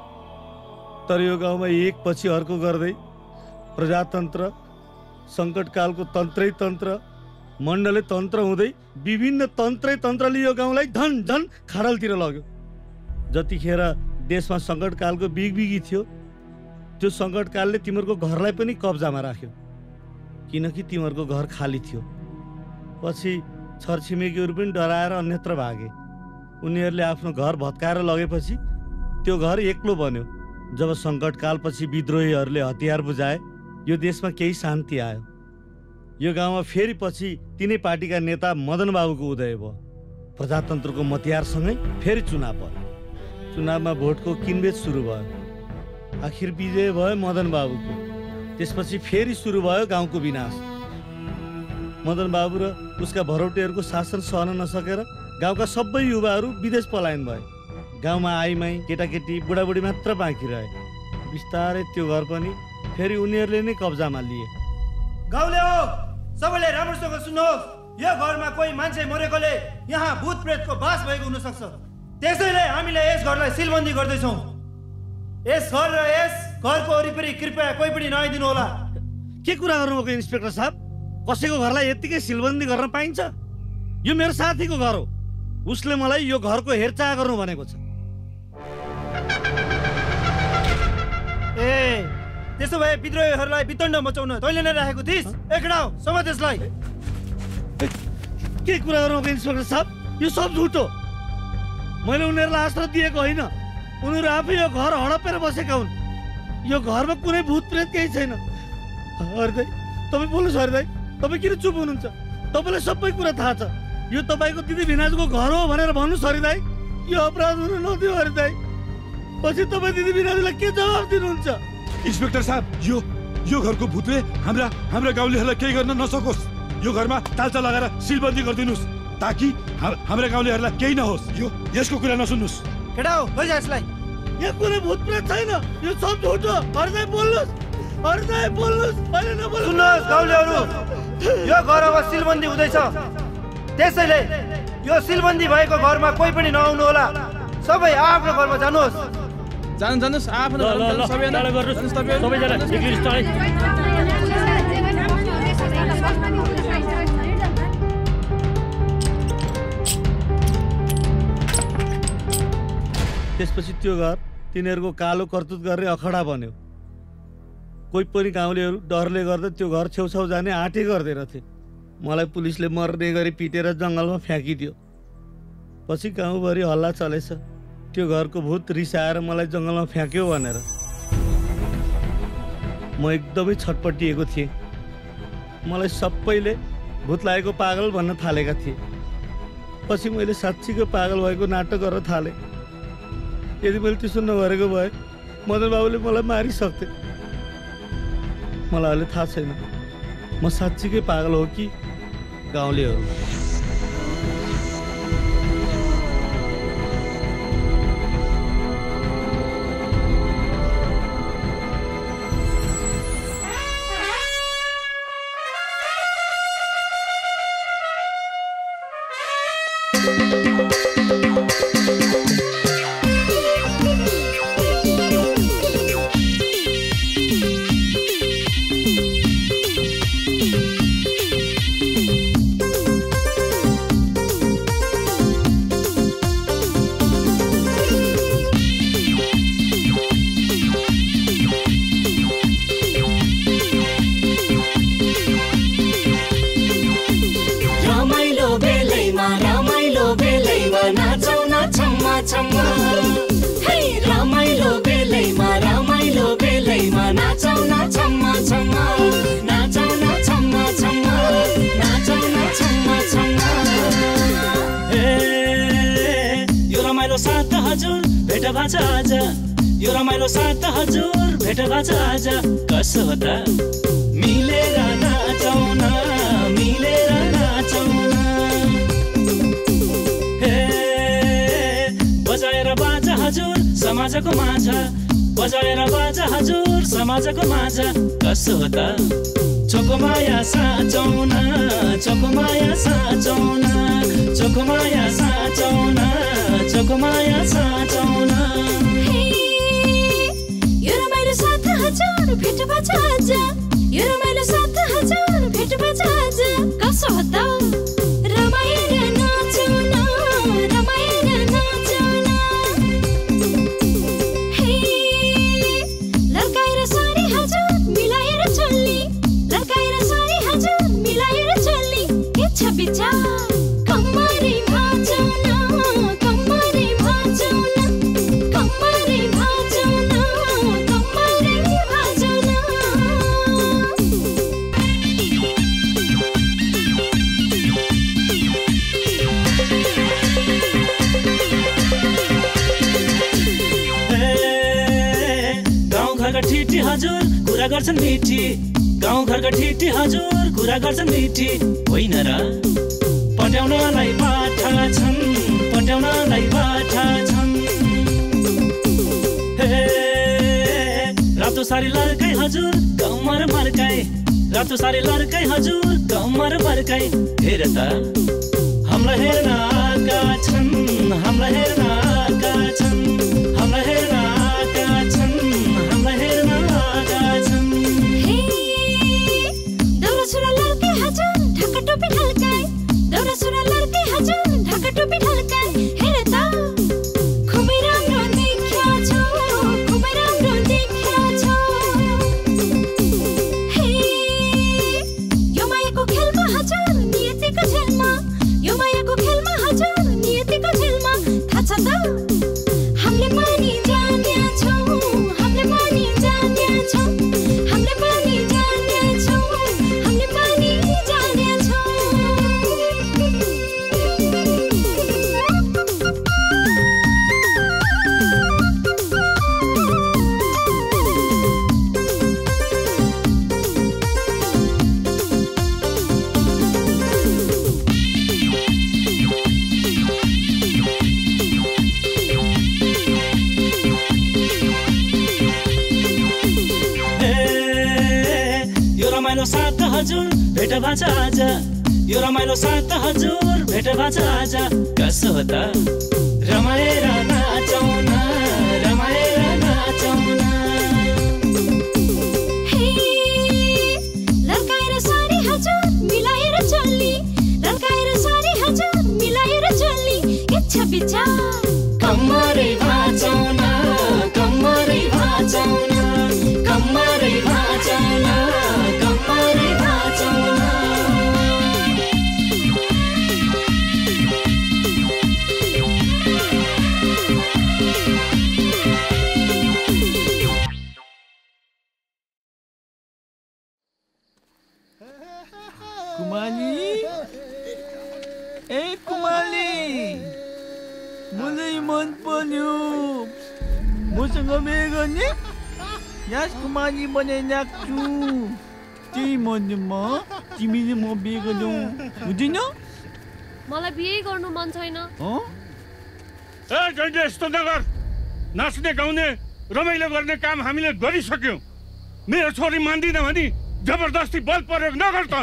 तर यो गाँव में एक पछि अर्को गर्दै प्रजातन्त्र संकटकालको तन्त्रै तन्त्र मण्डले तन्त्र हुँदै विभिन्न तन्त्रै तन्त्रले यो गाउँलाई धन धन खाडलतिर लग्यो। जतिखेर देशमा संकटकालको बिगबिगी थियो त्यो संकटकालले तिमीहरूको घरलाई पनि कब्जामा राख्यो किनकि तिमीहरूको घर खाली थियो। पछि छरछिमेकीहरू पनि डराएर अन्यत्र भागे। उनीहरूले आफ्नो घर भत्काएर लगेपछि त्यो घर एक्लो बन्यो। जब संकटकालपछि विद्रोहीहरूले हतियार बुझाए यो देशमा केही शान्ति आयो। यो गाउँमा फेरि पछि तिनै पार्टीका नेता मदन बाबुको उदय भयो। प्रजातन्त्रको मतियारसँगै फेरि चुनाव भयो। चुनावमा भोटको किनबेच सुरु भयो। आखिर विजय भयो मदन बाबुको। त्यसपछि फेरि सुरु भयो गाउँको विनाश। मदन बाबु र उसका भरौटेहरूको शासन सहन नसकेर गाउँका सबै युवाहरू विदेश पलायन भए। गाउँमा आइमाई केटाकेटी बुढाबुढी मात्र बाँकी रहे। बिस्तारै त्यो घर पनि फेरि उनीहरूले नै कब्जामा लिए। गाउँले हो सबैले राम्रोसँग सुन्नुहोस्, यो घरमा कोही मान्छे मरेकोले यहाँ भूत प्रेतको बास भएको हुन सक्छ। त्यसैले हामीले यस घरलाई सिलबन्दी गर्दैछौँ। यस घर र यस घरको वरिपरि कृपया कोही पनि नआइदिनु होला। के कुरा गर्नुभएको इन्स्पेक्टर साहब? कसैको घरलाई यतिकै सिलबन्दी गर्न पाइन्छ? यो मेरो साथीको घर हो। उसले मलाई यो घरको हेरचाह गर्नु भनेको छ। ए त्यसो भए विद्रोहीहरूलाई वितण्ड मचाउन तैँले नै राखेको थिइस्? एकडाउ सबै त्यसलाई। के कुरा गर्नु इन्स्पेक्टर साहब? यो सब झुटो। मैले उनीहरूलाई आश्रय दिएको होइन। उनीहरू आफै यो घर हडपेर बसेका हुन्। यो घरमा कुनै भूत प्रेत केही छैन। हरिदाई तपाईँ बोल्नुहोस्। हरिदाई तपाईँ किन चुप हुनुहुन्छ? तपाईँलाई सबै कुरा थाहा छ। यो तपाईँको दिदी भिनाजको घर हो भनेर भन्नुहोस् हरिदाई। यो अपराध हुनु नदियो हरिदाई। पछि तपाईँ दिदी भिनाजलाई के जवाब दिनुहुन्छ? इन्स्पेक्टर साहब यो यो घरको भूतले हाम्रा हाम्रा गाउँलेहरूलाई केही गर्न नसकोस्। यो घरमा ताल्चा लगाएर सिलबन्दी गरिदिनुहोस् ताकि हाम्रा गाउँलेहरूलाई केही नहोस्। यो यसको कुरा नसुन्नुहोस्। केटाओ लैजा यसलाई। यो कुनै भूत प्रेत छैन। यो सब झुटो। हरिदाई बोल्नुहोस्। हरिदाई बोल्नुहोस्। अहिले नबोल्नुहोस्। सुन्नुहोस् गाउँलेहरू, यो घर अब सिलबन्दी हुँदैछ। त्यसैले यो सिलबन्दी भएको घरमा कोही पनि नआउनु होला। सबै आफ्नो घरमा जानुहोस्। जानु जानुस् आफ्नो घरमा। सबैजना गर्नुस् तपाईहरु। सबैजना इंग्लिश टाइम। त्यसपछि त्यो घर तिनीहरुको कालो करतुत गरे अखडा बन्यो। कोही पनि गाउँलेहरू डरले गर्दा त्यो घर छेउछाउ जाने आँटे गर्दैनथे। मलाई पुलिसले मर्ने गरी पिटेर जङ्गलमा फ्याँकिदियो। पछि गाउँभरि हल्ला चलेछ त्यो घरको भूत रिसाएर मलाई जङ्गलमा फ्याँक्यो भनेर। म एकदमै छटपटिएको थिएँ। मलाई सबैले भूत लागेको पागल भन्न थालेका थिए। पछि मैले साँच्चीको पागल भएको नाटक गर्न थालेँ। यदि मैले त्यसो नगरेको भए मदन बाबुले मलाई मारिसक्थे। मलाई अहिले थाहा छैन म साँच्चीकै पागल हो कि गाउँले हो। Chokmaya sachauna, chokmaya sachauna। भेट बजा जा यो रमाइलो साथ हजार भेट बजा जा कसो हता रमाइलो नाचौं न रमाइलो नाचौं न हे लकाएर सारी हजार मिलाएर चल्ली लकाएर सारी हजार मिलाएर चल्ली के छ बिचार कमरे नाचौं न कमरे नाचौं न कमरे नाचौं न हजुर कुरा गर्छन् मिठी गाउँ घरको ठिटी हजुर कुरा गर्छन् मिठी होइन र पट्याउनलाई बाठा छन् पट्याउनलाई बाठा छन् हे रातो सारी लरकै हजुर गाउँमा र मरकाई रातो सारी लरकै हजुर गाउँमा र मरकाई हेर त हामीलाई हेर्न आएका छन् हामीलाई हेर्न आएका छन् हामीलाई हेर्न आएका छन् हामीलाई हेर्न नाच्ने गाउने रमाइलो गर्ने काम हामीले गरिसक्यौं मेरो छोरी मान्दिन भने जबरदस्ती बल प्रयोग नगर त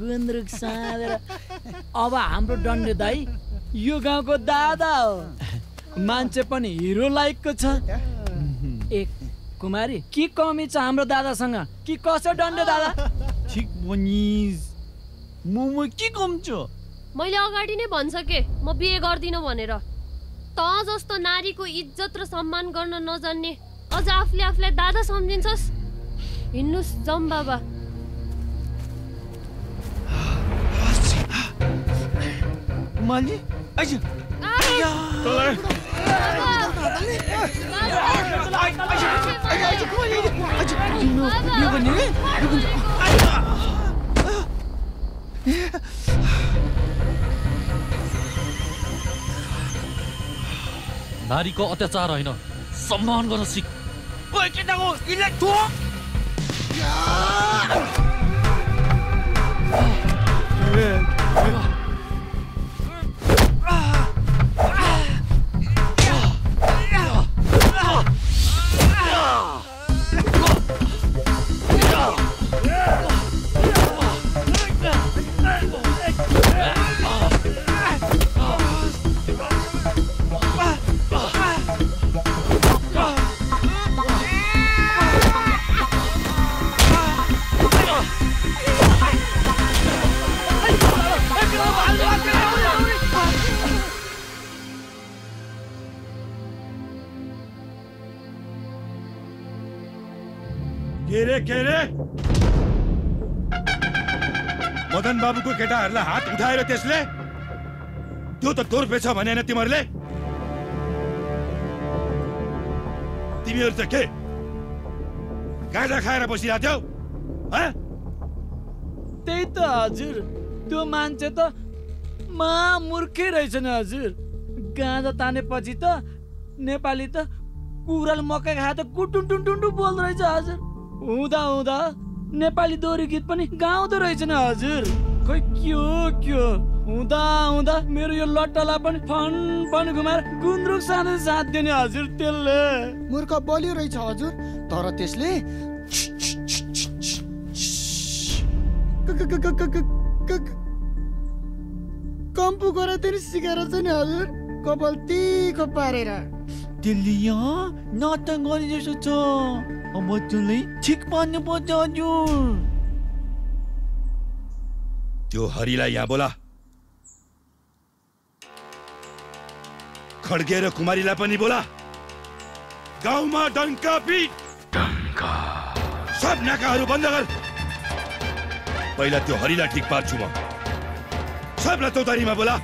गुन्द्रुक साँधेर अब हाम्रो डन्डे दाइ यो गाउँको दादा हो मान्छे पनि हिरो लाइकको छ एक कुमारी के कमी छ हाम्रो दादासँग कि कसो डन्डे दादा ठीक बनिज म के कम्छु मैले अगाडि नै भनिसके म बिहे गर्दिन भनेर त जस्तो नारीको इज्जत र सम्मान गर्न नजान्ने अझ आफूले आफूलाई दादा सम्झिन्छस् हिन्नुस् जम बाबा माली आइज नारी को अत्याचार होइन सम्मान गर्न सिक ओइ केटा हो इले थो केरे केरे मदन बाबूको केटाहरुले हात उठाएर त्यसले त्यो त तोर्पेछ भनेन तिमीहरुले? तिमीहरु त के गाजा खाएर बसिरा थियौ? ह त्यही त हजुर, त्यो मान्छे त मा मूर्खे रहेछ नि हजुर। गाजा तानेपछि त नेपाली त कुराल मकै खाए त कुटुनटुनटुनटु बोल्दो रहेछ हजुर। हुँदा हुँदा नेपाली दोहोरी गीत पनि गाउँदो रहेछ नि हजुर। खोइ के हो के हो, हुँदा हुँदा मेरो यो लट्टला पनि फन फन घुमाएर गुन्द्रुक सानो साथ दिने हजुर। त्यसले मूर्ख बोलियो रहेछ हजुर, तर त्यसले कम्पु गरेर सिकेर चाहिँ नि हजुर, कपाल तीखो पारेर दिल्लिया नाटक गरे जस्तो छ। अब चुलै ठिक पार्नु पर्छ हजुर। त्यो हरिलाई यहाँ बोला, खड्गे र कुमारीलाई पनि बोला। गाउँमा डङ्का पिट, डङ्का सब नाकाहरू बन्द गर। पहिला त्यो हरिलाई ठिक पार्छु म। सबलाई तौतारीमा बोला,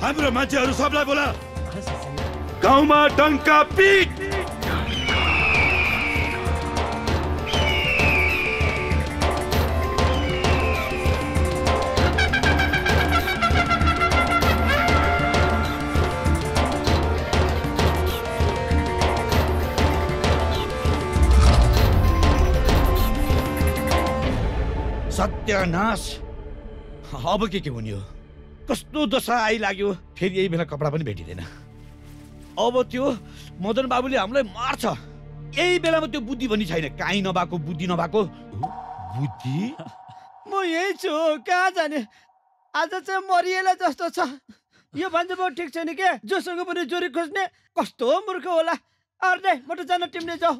हाम्रो मान्छेहरू सबलाई बोला। गाउँमा डङ्का पिट। सत्यनाश, अब के के हुने हो? कस्तो दशा आइलाग्यो। फेरि यही बेला कपडा पनि भेटिँदैन। अब त्यो मदन बाबुले हामीलाई मार्छ। यही बेलामा त्यो बुद्धि पनि छैन, काहीँ नभएको बुद्धि नभएको बुद्धि। म यही छु, कहाँ जाने। आज चाहिँ मरिएला जस्तो छ। यो भन्दा म ठिक छैन के, जोसँग पनि जोरी खोज्ने। कस्तो मूर्ख होला। अर्दै म त जान टिम्ने जाऊ।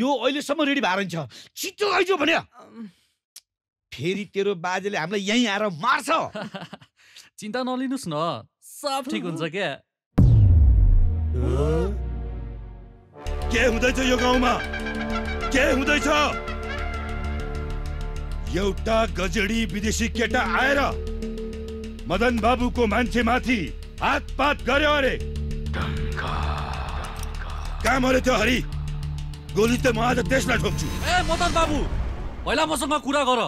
यो अहिलेसम्म रेडी भएर छ, छिटो आइज भन्यो। फेरि तेरो बाजेले हामीलाई यहीँ आएर मार्छ। चिन्ता नलिनुहोस् न, सब ठिक हुन्छ। क्या के हुँदैछ यो गाउँमा? के हुँदैछ? एउटा गजडी विदेशी केटा आएर मदन बाबुको मान्छेमाथि हातपात गर्यो। अरे काम अरे त्यो हरि, गोली त म आज त्यसलाई ठोक्छु। ए मदन बाबु, पहिला मसँग कुरा गर।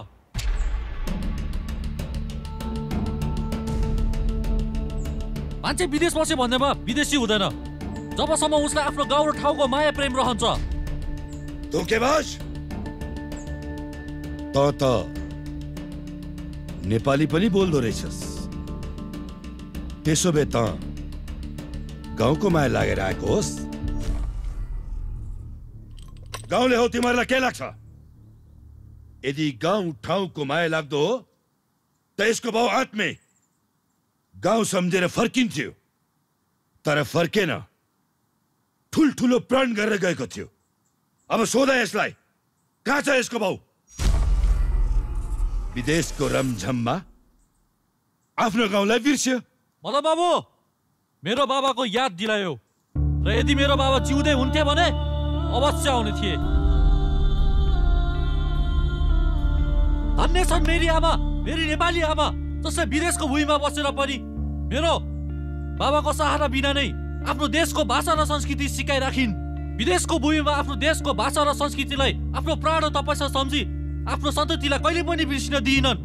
मान्छे विदेश बस्यो भन्दैमा विदेशी हुँदैन, जबसम्म उसलाई आफ्नो गाउँ र ठाउँको माया प्रेम रहन्छ। धोकेबाज त त नेपाली पनि बोल्दो रहेछस्। त्यसो भए त गाउँको माया लागेर आएको होस्। गाउँले हो तिमीहरूलाई के लाग्छ? यदि गाउँ ठाउँको माया लाग्दो हो त यसको भाउ आत्मे गाउँ सम्झेर फर्किन्थ्यो, तर फर्केन, ठुल्ठुलो प्रण गरेर गएको थियो। अब सोधा यसलाई, कहाँ छ यसको भाउ? विदेशको रमझममा आफ्नो गाउँलाई बिर्स्यो। मदन बाबु, मेरो बाबाको याद दिलायो, र यदि मेरो बाबा जिउँदै हुन्थे भने अवश्य आउने थिए। धन्य छन् मेरी आमा, मेरी नेपाली आमा, जसले विदेशको भुइँमा बसेर पनि मेरो बाबाको सहारा बिना नै आफ्नो देशको भाषा र संस्कृति सिकाइराखिन्। विदेशको भुइँमा आफ्नो देशको भाषा र संस्कृतिलाई आफ्नो प्राण तपस्या सम्झी आफ्नो सन्ततिलाई कहिले पनि बिर्सिन दिइनन्।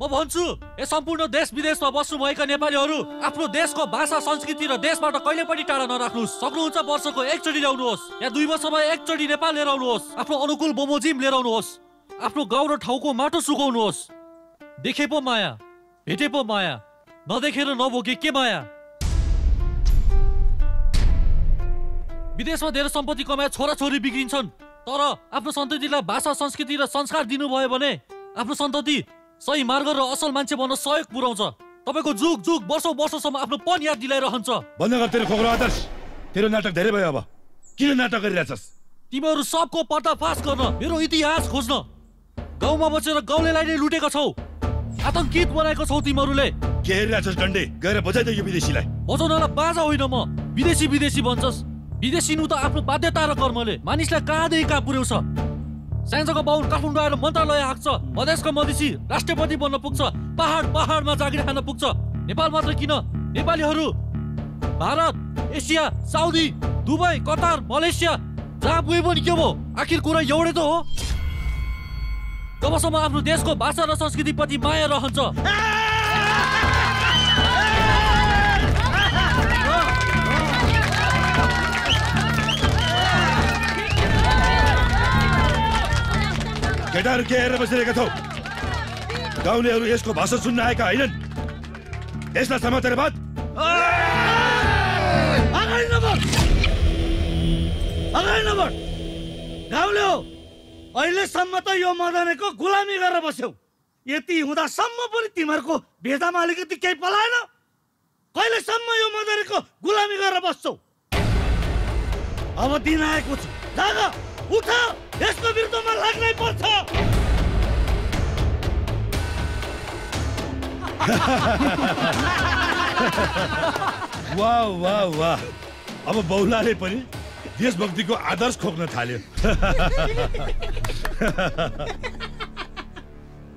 म भन्छु, ए सम्पूर्ण देश विदेशमा बस्नुभएका नेपालीहरू, आफ्नो देशको भाषा संस्कृति र देशबाट कहिले पनि टाढा नराख्नुहोस्। सक्नुहुन्छ वर्षको एकचोटि ल्याउनुहोस्, या दुई वर्षमा एकचोटि नेपाल लिएर आउनुहोस्। आफ्नो अनुकूल बमोजिम लिएर आउनुहोस्। आफ्नो गाउँ र ठाउँको माटो सुकाउनुहोस्। देखे पो माया, भेटे पो माया, नदेखेर नभोगे के माया। विदेशमा धेरै सम्पत्ति कमाएर छोराछोरी बिग्रिन्छन्, तर आफ्नो सन्ततिलाई भाषा संस्कृति र संस्कार दिनुभयो भने आफ्नो सन्तति सही मार्ग र असल मान्छे बन्न सहयोग पुर्याउँछ। तपाईँको जुग जुग वर्षौं वर्षसम्म आफ्नो पन याद दिलाइरहन्छ। बन्द गर तेरो खोक्रो आदर्श। तेरो नाटक धेरै भयो, अब किन नाटक गरिरहेछस्? तिमीहरू सबको पर्दाफास गर्न, मेरो इतिहास खोज्न, गाउँमा बसेर गाउँलेलाई नै लुटेका छौ, आतंकित बनाएको छौ तिमीहरूले। के गरिरहेछस् डन्डे? गएर बजाइदेऊ यो विदेशीलाई। बजाउनलाई बाजा होइन म। विदेशी विदेशी भन्छस्, विदेशी नु त आफ्नो बाध्यता र कर्मले मानिसलाई कहाँदेखि कहाँ पुर्याउँछ। साइन्सको बाहुन काठमाडौँ आएर मन्त्रालय आक्छ, मधेसको मधेसी राष्ट्रपति बन्न पुग्छ, पहाड पहाडमा जागिर खान पुग्छ। नेपाल मात्र किन, नेपालीहरू Bharat, Asia, Saudi, Dubai, Qatar, Malaysia जहाँ पुगे पनि के भयो, आखिर कुरा एउटै त हो। जबसम्म आफ्नो देशको भाषा र संस्कृतिप्रति माया रहन्छ केटाहरु के हेरेर बसिरहेका छौ? गाउँलेहरु यसको भाषा सुन्न आएका हैनन्। यसलाई समातेर बाद अगाडि नबढ, अगाडि नबढ। गाउँले हो, अहिलेसम्म त यो मदनेको गुलामी गरेर बस्यौ। यति हुँदासम्म पनि तिमीहरूको भेदामा अलिकति केही पलाएन? कहिलेसम्म यो मदनेको गुलामी गरेर बस्छौ? अब दिन आएको छ, जाग, उठ, यसको विरुद्धमा लाग्नै पर्छ। वाह वाह वाह, अब बौलाले पनि देशभक्तिको आदर्श खोक्न थाल्यो।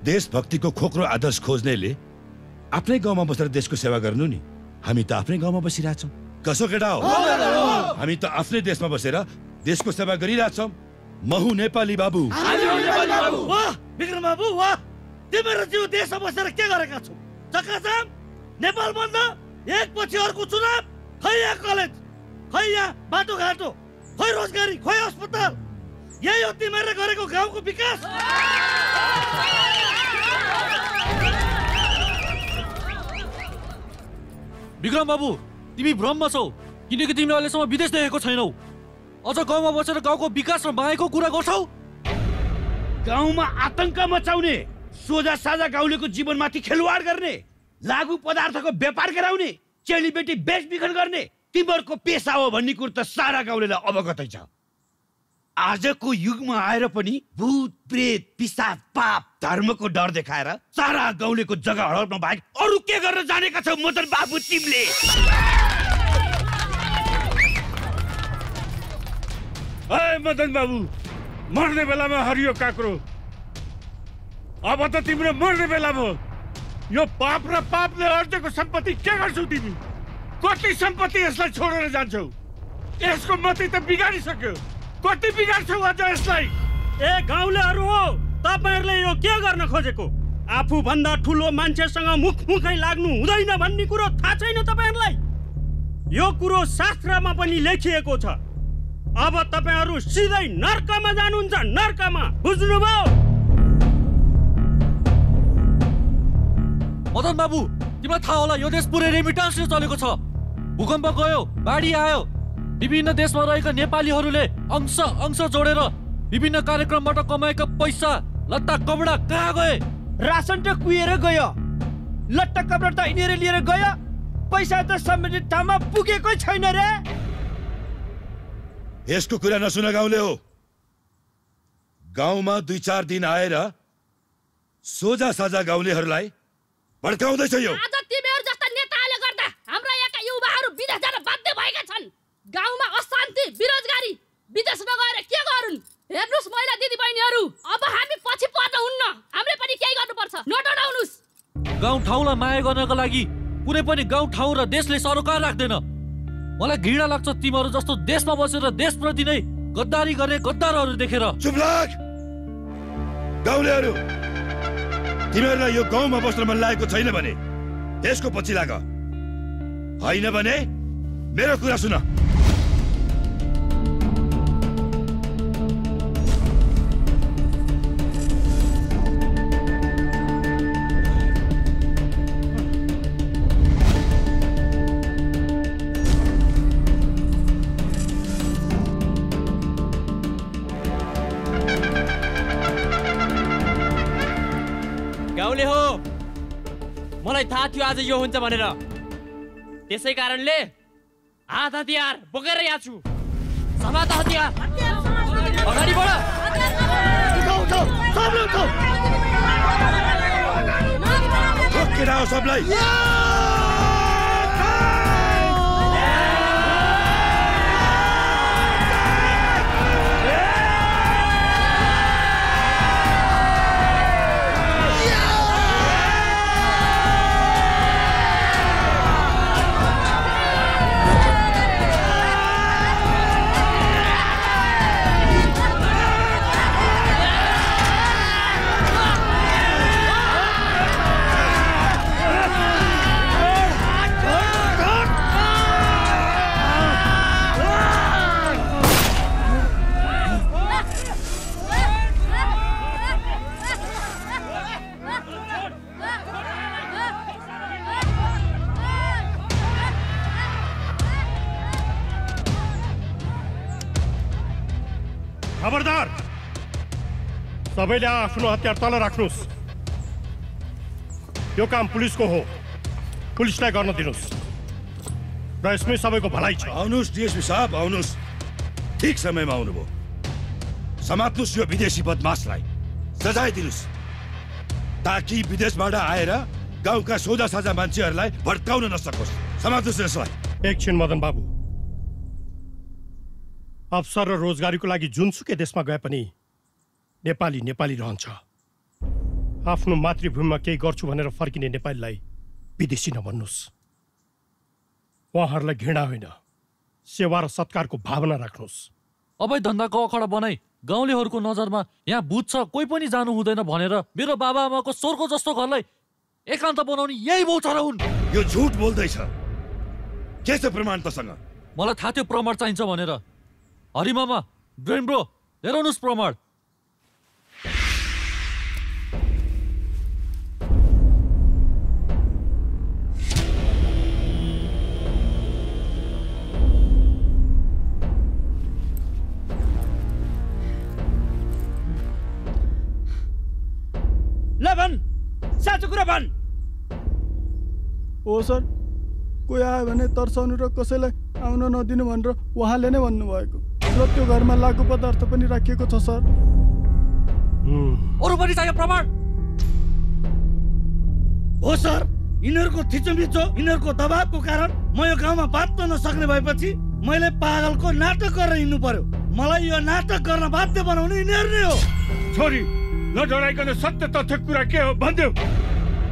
देशभक्तिको खोक्रो आदर्श खोज्नेले आफ्नै गाउँमा बसेर देशको सेवा गर्नु नि। हामी त आफ्नै गाउँमा बसिरहेछौँ, कसो केटा हो? हामी त आफ्नै देशमा बसेर देशको सेवा गरिरहेछौँ। महु नेपाली बाबु, वाह विक्रम बाबु, वाह तिम्रो जिउ देशमा बसेर के गरेका छौ? चक्काजाम, नेपाल बन्द, एकपछि अर्को चुनाव, खै यहाँ कलेज, खै यहाँ बाटोघाटो, खै रोजगारी, खै अस्पताल। यही हो तिमीहरूले गरेको गाउँको विकास? विक्रम बाबु, तिमी भ्रममा छौ, किनकि तिमीले अहिलेसम्म विदेश देखेको छैनौ। अझ गाउँमा बसेर गाउँको विकास र मायाको कुरा गर्छौ? गाउँमा आतंक मचाउने, सोझा साझा गाउँलेको जीवनमाथि खेलवाड गर्ने, लागु पदार्थको व्यापार गराउने, चेलीबेटी बेचबिखन गर्ने तिमीहरूको पेसा हो भन्ने कुरो त सारा गाउँलेलाई अवगतै छ। आजको युगमा आएर पनि भूत प्रेत पिशाच पाप धर्मको डर देखाएर सारा गाउँलेको जग्गा हडप्न बाहेक अरू के गरेर जानेका छौ मदन बाबु तिमीले? मदन बाबु, मर्ने बेलामा हरियो काक्रो, अब त तिम्रो मर्ने बेला भयो। यो पाप र पापले अर्जेको सम्पत्ति के गर्छौ तिमी? कति सम्पत्ति यसलाई छोडेर जान्छौ? यसको मती त बिगाडिसक्यो, कति बिगाड्छौ अझ यसलाई? ए गाउँलेहरू हो, तपाईँहरूले यो के गर्न खोजेको? आफूभन्दा ठुलो मान्छेसँग मुखमुखै लाग्नु हुँदैन भन्ने कुरो थाहा छैन तपाईँहरूलाई? यो कुरो शास्त्रमा पनि लेखिएको छ। अब तपाईहरू सिधै नर्कमा जानुहुन्छ, नर्कमा, बुझ्नुभयो? मदन बाबु, तिमीलाई थाहा होला यो देश पुरै रेमिटान्सले चलेको छ। भूकम्प गयो, बाढी आयो, विभिन्न देशमा रहेका नेपालीहरूले अंश अंश जोडेर विभिन्न कार्यक्रमबाट कमाएका पैसा, लत्ता कपडा कहाँ गए? रासन त कुहिएर गयो, लत्ता कपडा त यिनीहरू लिएर गयो, पैसा त सम्बन्धित ठाउँमा पुगेकै छैन रे। यसको कुरा नसुन गाउँले हो। गाउँमा दुई चार दिन आएर सोझा साझा गाउँलेहरूलाई भड्काउँदैछ यो। आज तिमीहरू जस्ता नेताहरूले गर्दा हाम्रा यहाँका युवाहरू विदेश जान बाध्य भएका छन्। गाउँमा अशान्ति, बेरोजगारी, विदेश नगएर के गरुन्? हेर्नुस् महिला दिदी बहिनीहरू, अब हामी पछि पर्न हुन्न, हामीले पनि केही गर्नुपर्छ, नडराउनुस्। गाउँ ठाउँलाई माया गर्नको लागि कुनै पनि गाउँ ठाउँ र देशले सरोकार राख्दैन। मलाई घृणा लाग्छ तिमीहरू जस्तो देशमा बसेर देशप्रति नै गद्दारी गर्ने गद्दारहरू देखेर। चुप लाग। गाउँलेहरू, तिमीहरूलाई यो गाउँमा बस्न मन लागेको छैन भने देशको पछि लाग, होइन भने मेरो कुरा सुन। थाहा थियो आज यो हुन्छ भनेर, त्यसै कारणले हात हतियार बोकेर यहाँ छु। समात हतियार, अगाडि बढ। सबलाई खबरदार सबैले आफ्नो हतियार तल राख्नुस्। यो काम पुलिस को हो, पुलिसलाई गर्न दिनुस् र यसमै सबैको भलाइ छ। आउनुस् डीएसपी साहब, आउनुस्, ठीक समयमा आउनुभयो। समात्नुस् यो विदेशी बदमाशलाई, सजाय दिनुस् ताकि विदेशबाट आएर गाउँका सोझा साझा मान्छेहरूलाई भड्काउन नसकोस्। समात्नुस् यसलाई। एकछिन मदन बाबु, अवसर र रोजगारीको लागि जुनसुकै देशमा गए पनि नेपाली नेपाली रहन्छ। आफ्नो मातृभूमिमा केही गर्छु भनेर फर्किने नेपालीलाई विदेशी नभन्नुस्। उहाँहरूलाई घृणा होइन, सेवा र सत्कारको भावना राख्नुस्। अब धन्दाको अखडा बनाई गाउँलेहरूको नजरमा यहाँ भूत छ, कोही पनि जानु हुँदैन भनेर मेरो बाबाआमाको स्वर्ग जस्तो घरलाई एकान्त बनाउने यही भौचरा हुन्। यो झुट बोल्दैछ। के छ प्रमाण तसँग? मलाई थाहा थियो प्रमाण चाहिन्छ भनेर। हरिमामा, ब्रेन ब्रो, हेराउनुस् प्रमाण। हो सर, कोही आयो भने तर्साउनु र कसैलाई आउन नदिनु भनेर उहाँले नै भन्नुभएको र त्यो घरमा लागु पदार्थ पनि राखिएको छ सर। अरू पनि चाहियो प्रमाण। हो सर, यिनीहरूको थिचोमिचो, यिनीहरूको दबावको कारण म यो गाउँमा बाँच्न नसक्ने भएपछि मैले पागलको नाटक गरेर हिँड्नु पर्यो। मलाई यो नाटक गर्न बाध्य बनाउने यिनीहरू नै हो। छोरी नडराइकन सत्य तथ्य कुरा के हो भन्देऊ।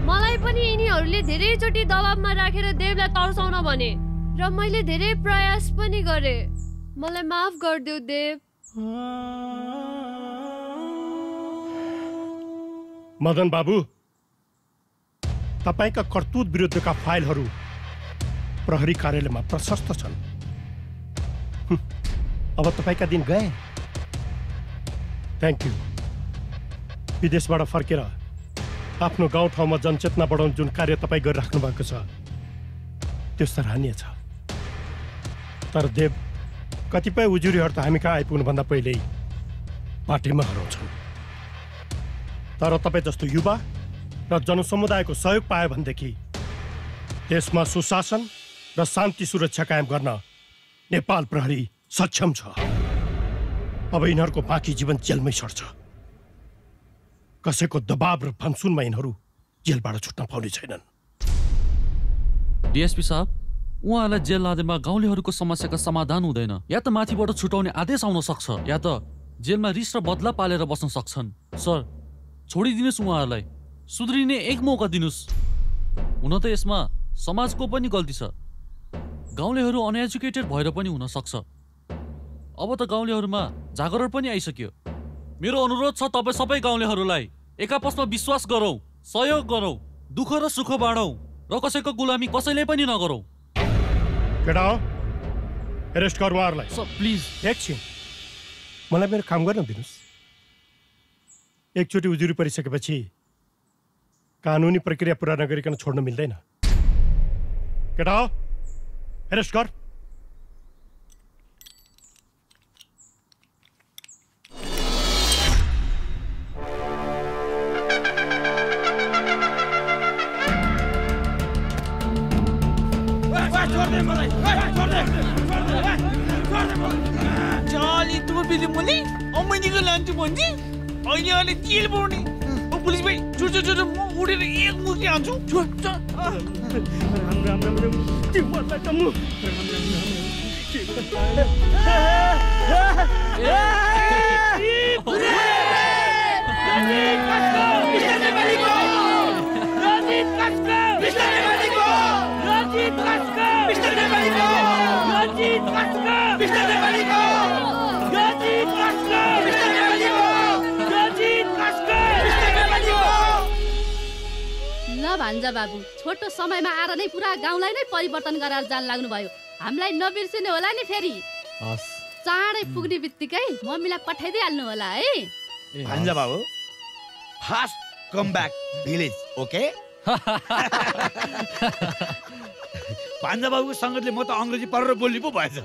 मलाई पनि यिनीहरूले धेरैचोटि दबाबमा राखेर देवलाई तर्साउन भने र मैले धेरै प्रयास पनि गरे। मलाई माफ गरिदेऊ देव। मदन बाबु, तपाईँका कर्तूत विरुद्धका फाइलहरू प्रहरी कार्यालयमा प्रशस्त छन्। अब तपाईँका दिन गए। Thank you. विदेशबाट फर्केर आफ्नो गाउँठाउँमा जनचेतना बढाउने जुन कार्य तपाईँ गरिराख्नु भएको छ त्यो सराहनीय छ। तर देव, कतिपय उजुरीहरू त हामी कहाँ आइपुग्नुभन्दा पहिल्यै बाटेमा हराउँछन्। तर तपाईँ जस्तो युवा र जनसमुदायको सहयोग पायो भनेदेखि देशमा सुशासन र शान्ति सुरक्षा कायम गर्न नेपाल प्रहरी सक्षम छ। अब यिनीहरूको बाँकी जीवन जेलमै सर्छ। कसैको दबाब र फन्सुनमा यिनीहरू जेलबाट छुट्न पाउने छैनन्। डिएसपी साहब, उहाँलाई जेल लाँदैमा गाउँलेहरूको समस्याको समाधान हुँदैन। या त माथिबाट छुटाउने आदेश आउन सक्छ या त जेलमा रिस र बदला पालेर बस्न सक्छन्। सर, छोडिदिनुहोस् उहाँहरूलाई, सुध्रिने एक मौका दिनुहोस्। हुन त यसमा समाजको पनि गल्ती छ। गाउँलेहरू अनएजुकेटेड भएर पनि हुन सक्छ। अब त गाउँलेहरूमा जागरण पनि आइसक्यो। मेरो अनुरोध छ तपाईँ सबै गाउँलेहरूलाई एक आपसमा विश्वास गरौँ, सहयोग गरौँ, दुःख र सुख बाँडौँ र कसैको गुलामी कसैले पनि नगरौँ। केटा हो, एरेस्ट गर उहाँहरूलाई। सर प्लिज एकछिन मलाई मेरो काम गर्न दिनुहोस्। एकचोटि उजुरी परिसकेपछि कानुनी प्रक्रिया पुरा नगरिकन छोड्न मिल्दैन। केटा हो, एरेस्ट गर। भान्जा बाबु, छोटो समयमा आएर नै पुरा गाउँलाई नै परिवर्तन गराएर जान लाग्नु भयो। हामीलाई नबिर्सिनु होला नि फेरि। हस्, चाँडै पुग्ने बित्तिकै मम्मीलाई पठाइदिइ हाल्नु होला है। भान्जा बाबु, fast come back village, okay? भान्जा बाबुको सङ्गतले म त अङ्ग्रेजी पढेर बोल्नु पो भएछ।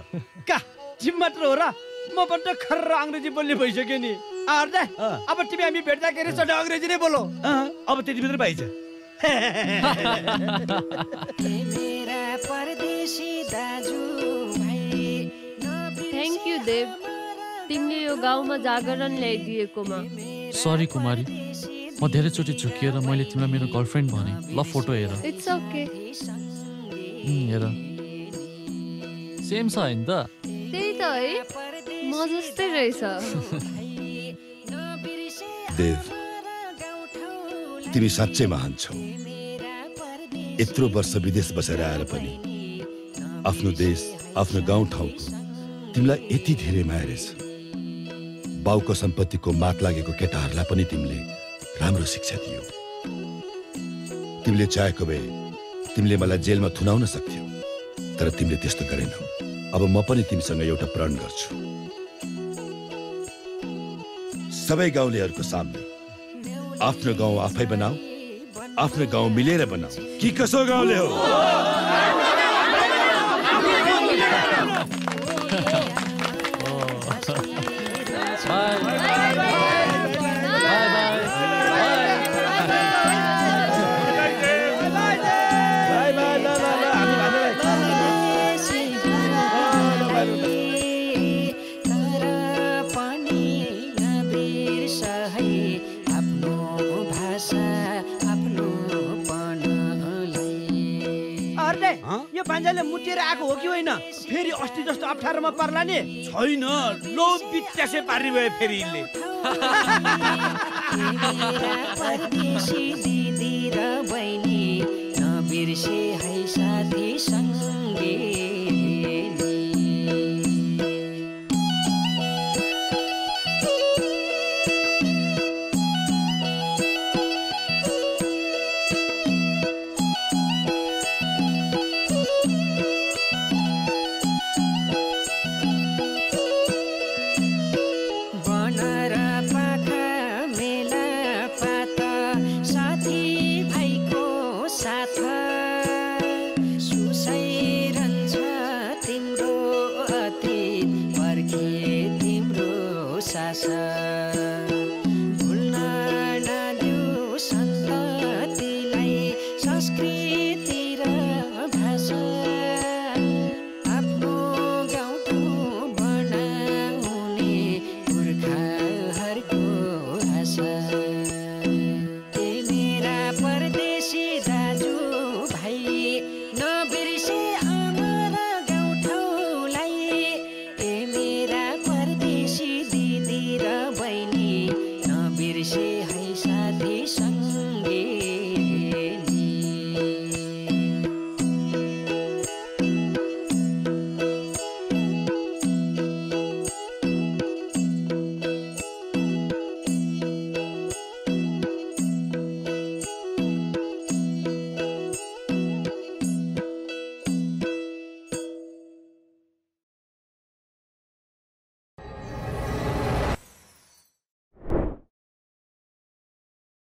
का जिम मात्र हो र? मबाट खर्रा अंग्रेजी बोलने भइसक्यो नि आर्दै अब तिमी हामी भेट्दा के रे सडा अंग्रेजी नै बोलो अब त्यति भित्र भइछ हे मेरा परदेशी दाजु भाइ थ्यांक यू देव तिमीले यो गाउँमा जागरण ल्याइदिएकोमा सरी कुमारी म धेरै चोटी झुकिएर मैले तिमीलाई मेरो गर्लफ्रेन्ड भने ल फोटो हेर इट्स ओके हेर सेम छ हैन त त्यही त है म जस्तै रहेछ देव तिमी साँच्चै महान छौ यत्रो वर्ष विदेश बसेर आएर पनि आफ्नो देश आफ्नो गाउँ ठाउँको तिमीलाई यति धेरै माया रहेछ बाउको सम्पत्तिको मात लागेको केटाहरूलाई पनि तिमीले राम्रो शिक्षा दियो तिमीले चाहेको भए तिमीले मलाई जेलमा थुनाउन सक्थ्यौ तर तिमीले त्यस्तो गरेनौ अब म पनि तिमीसँग एउटा प्रण गर्छु सबै गाउँलेहरूको सामने आफ्नो गाउँ आफै बनाऊ आफ्नो गाउँ मिलेर बनाऊ कि कसो गाउँले हो पाञ्जाले मुटेर आको हो कि होइन फेरि अस्ति जस्तो अप्ठारमा पर्ला नि छैन लो बित्यासे पार्ने भए फेरि इले परदेशी दिदी र बहिनी नबिर्से है साथी सँगै भुल्न नदिऊ संस्कृतिलाई संस्कृति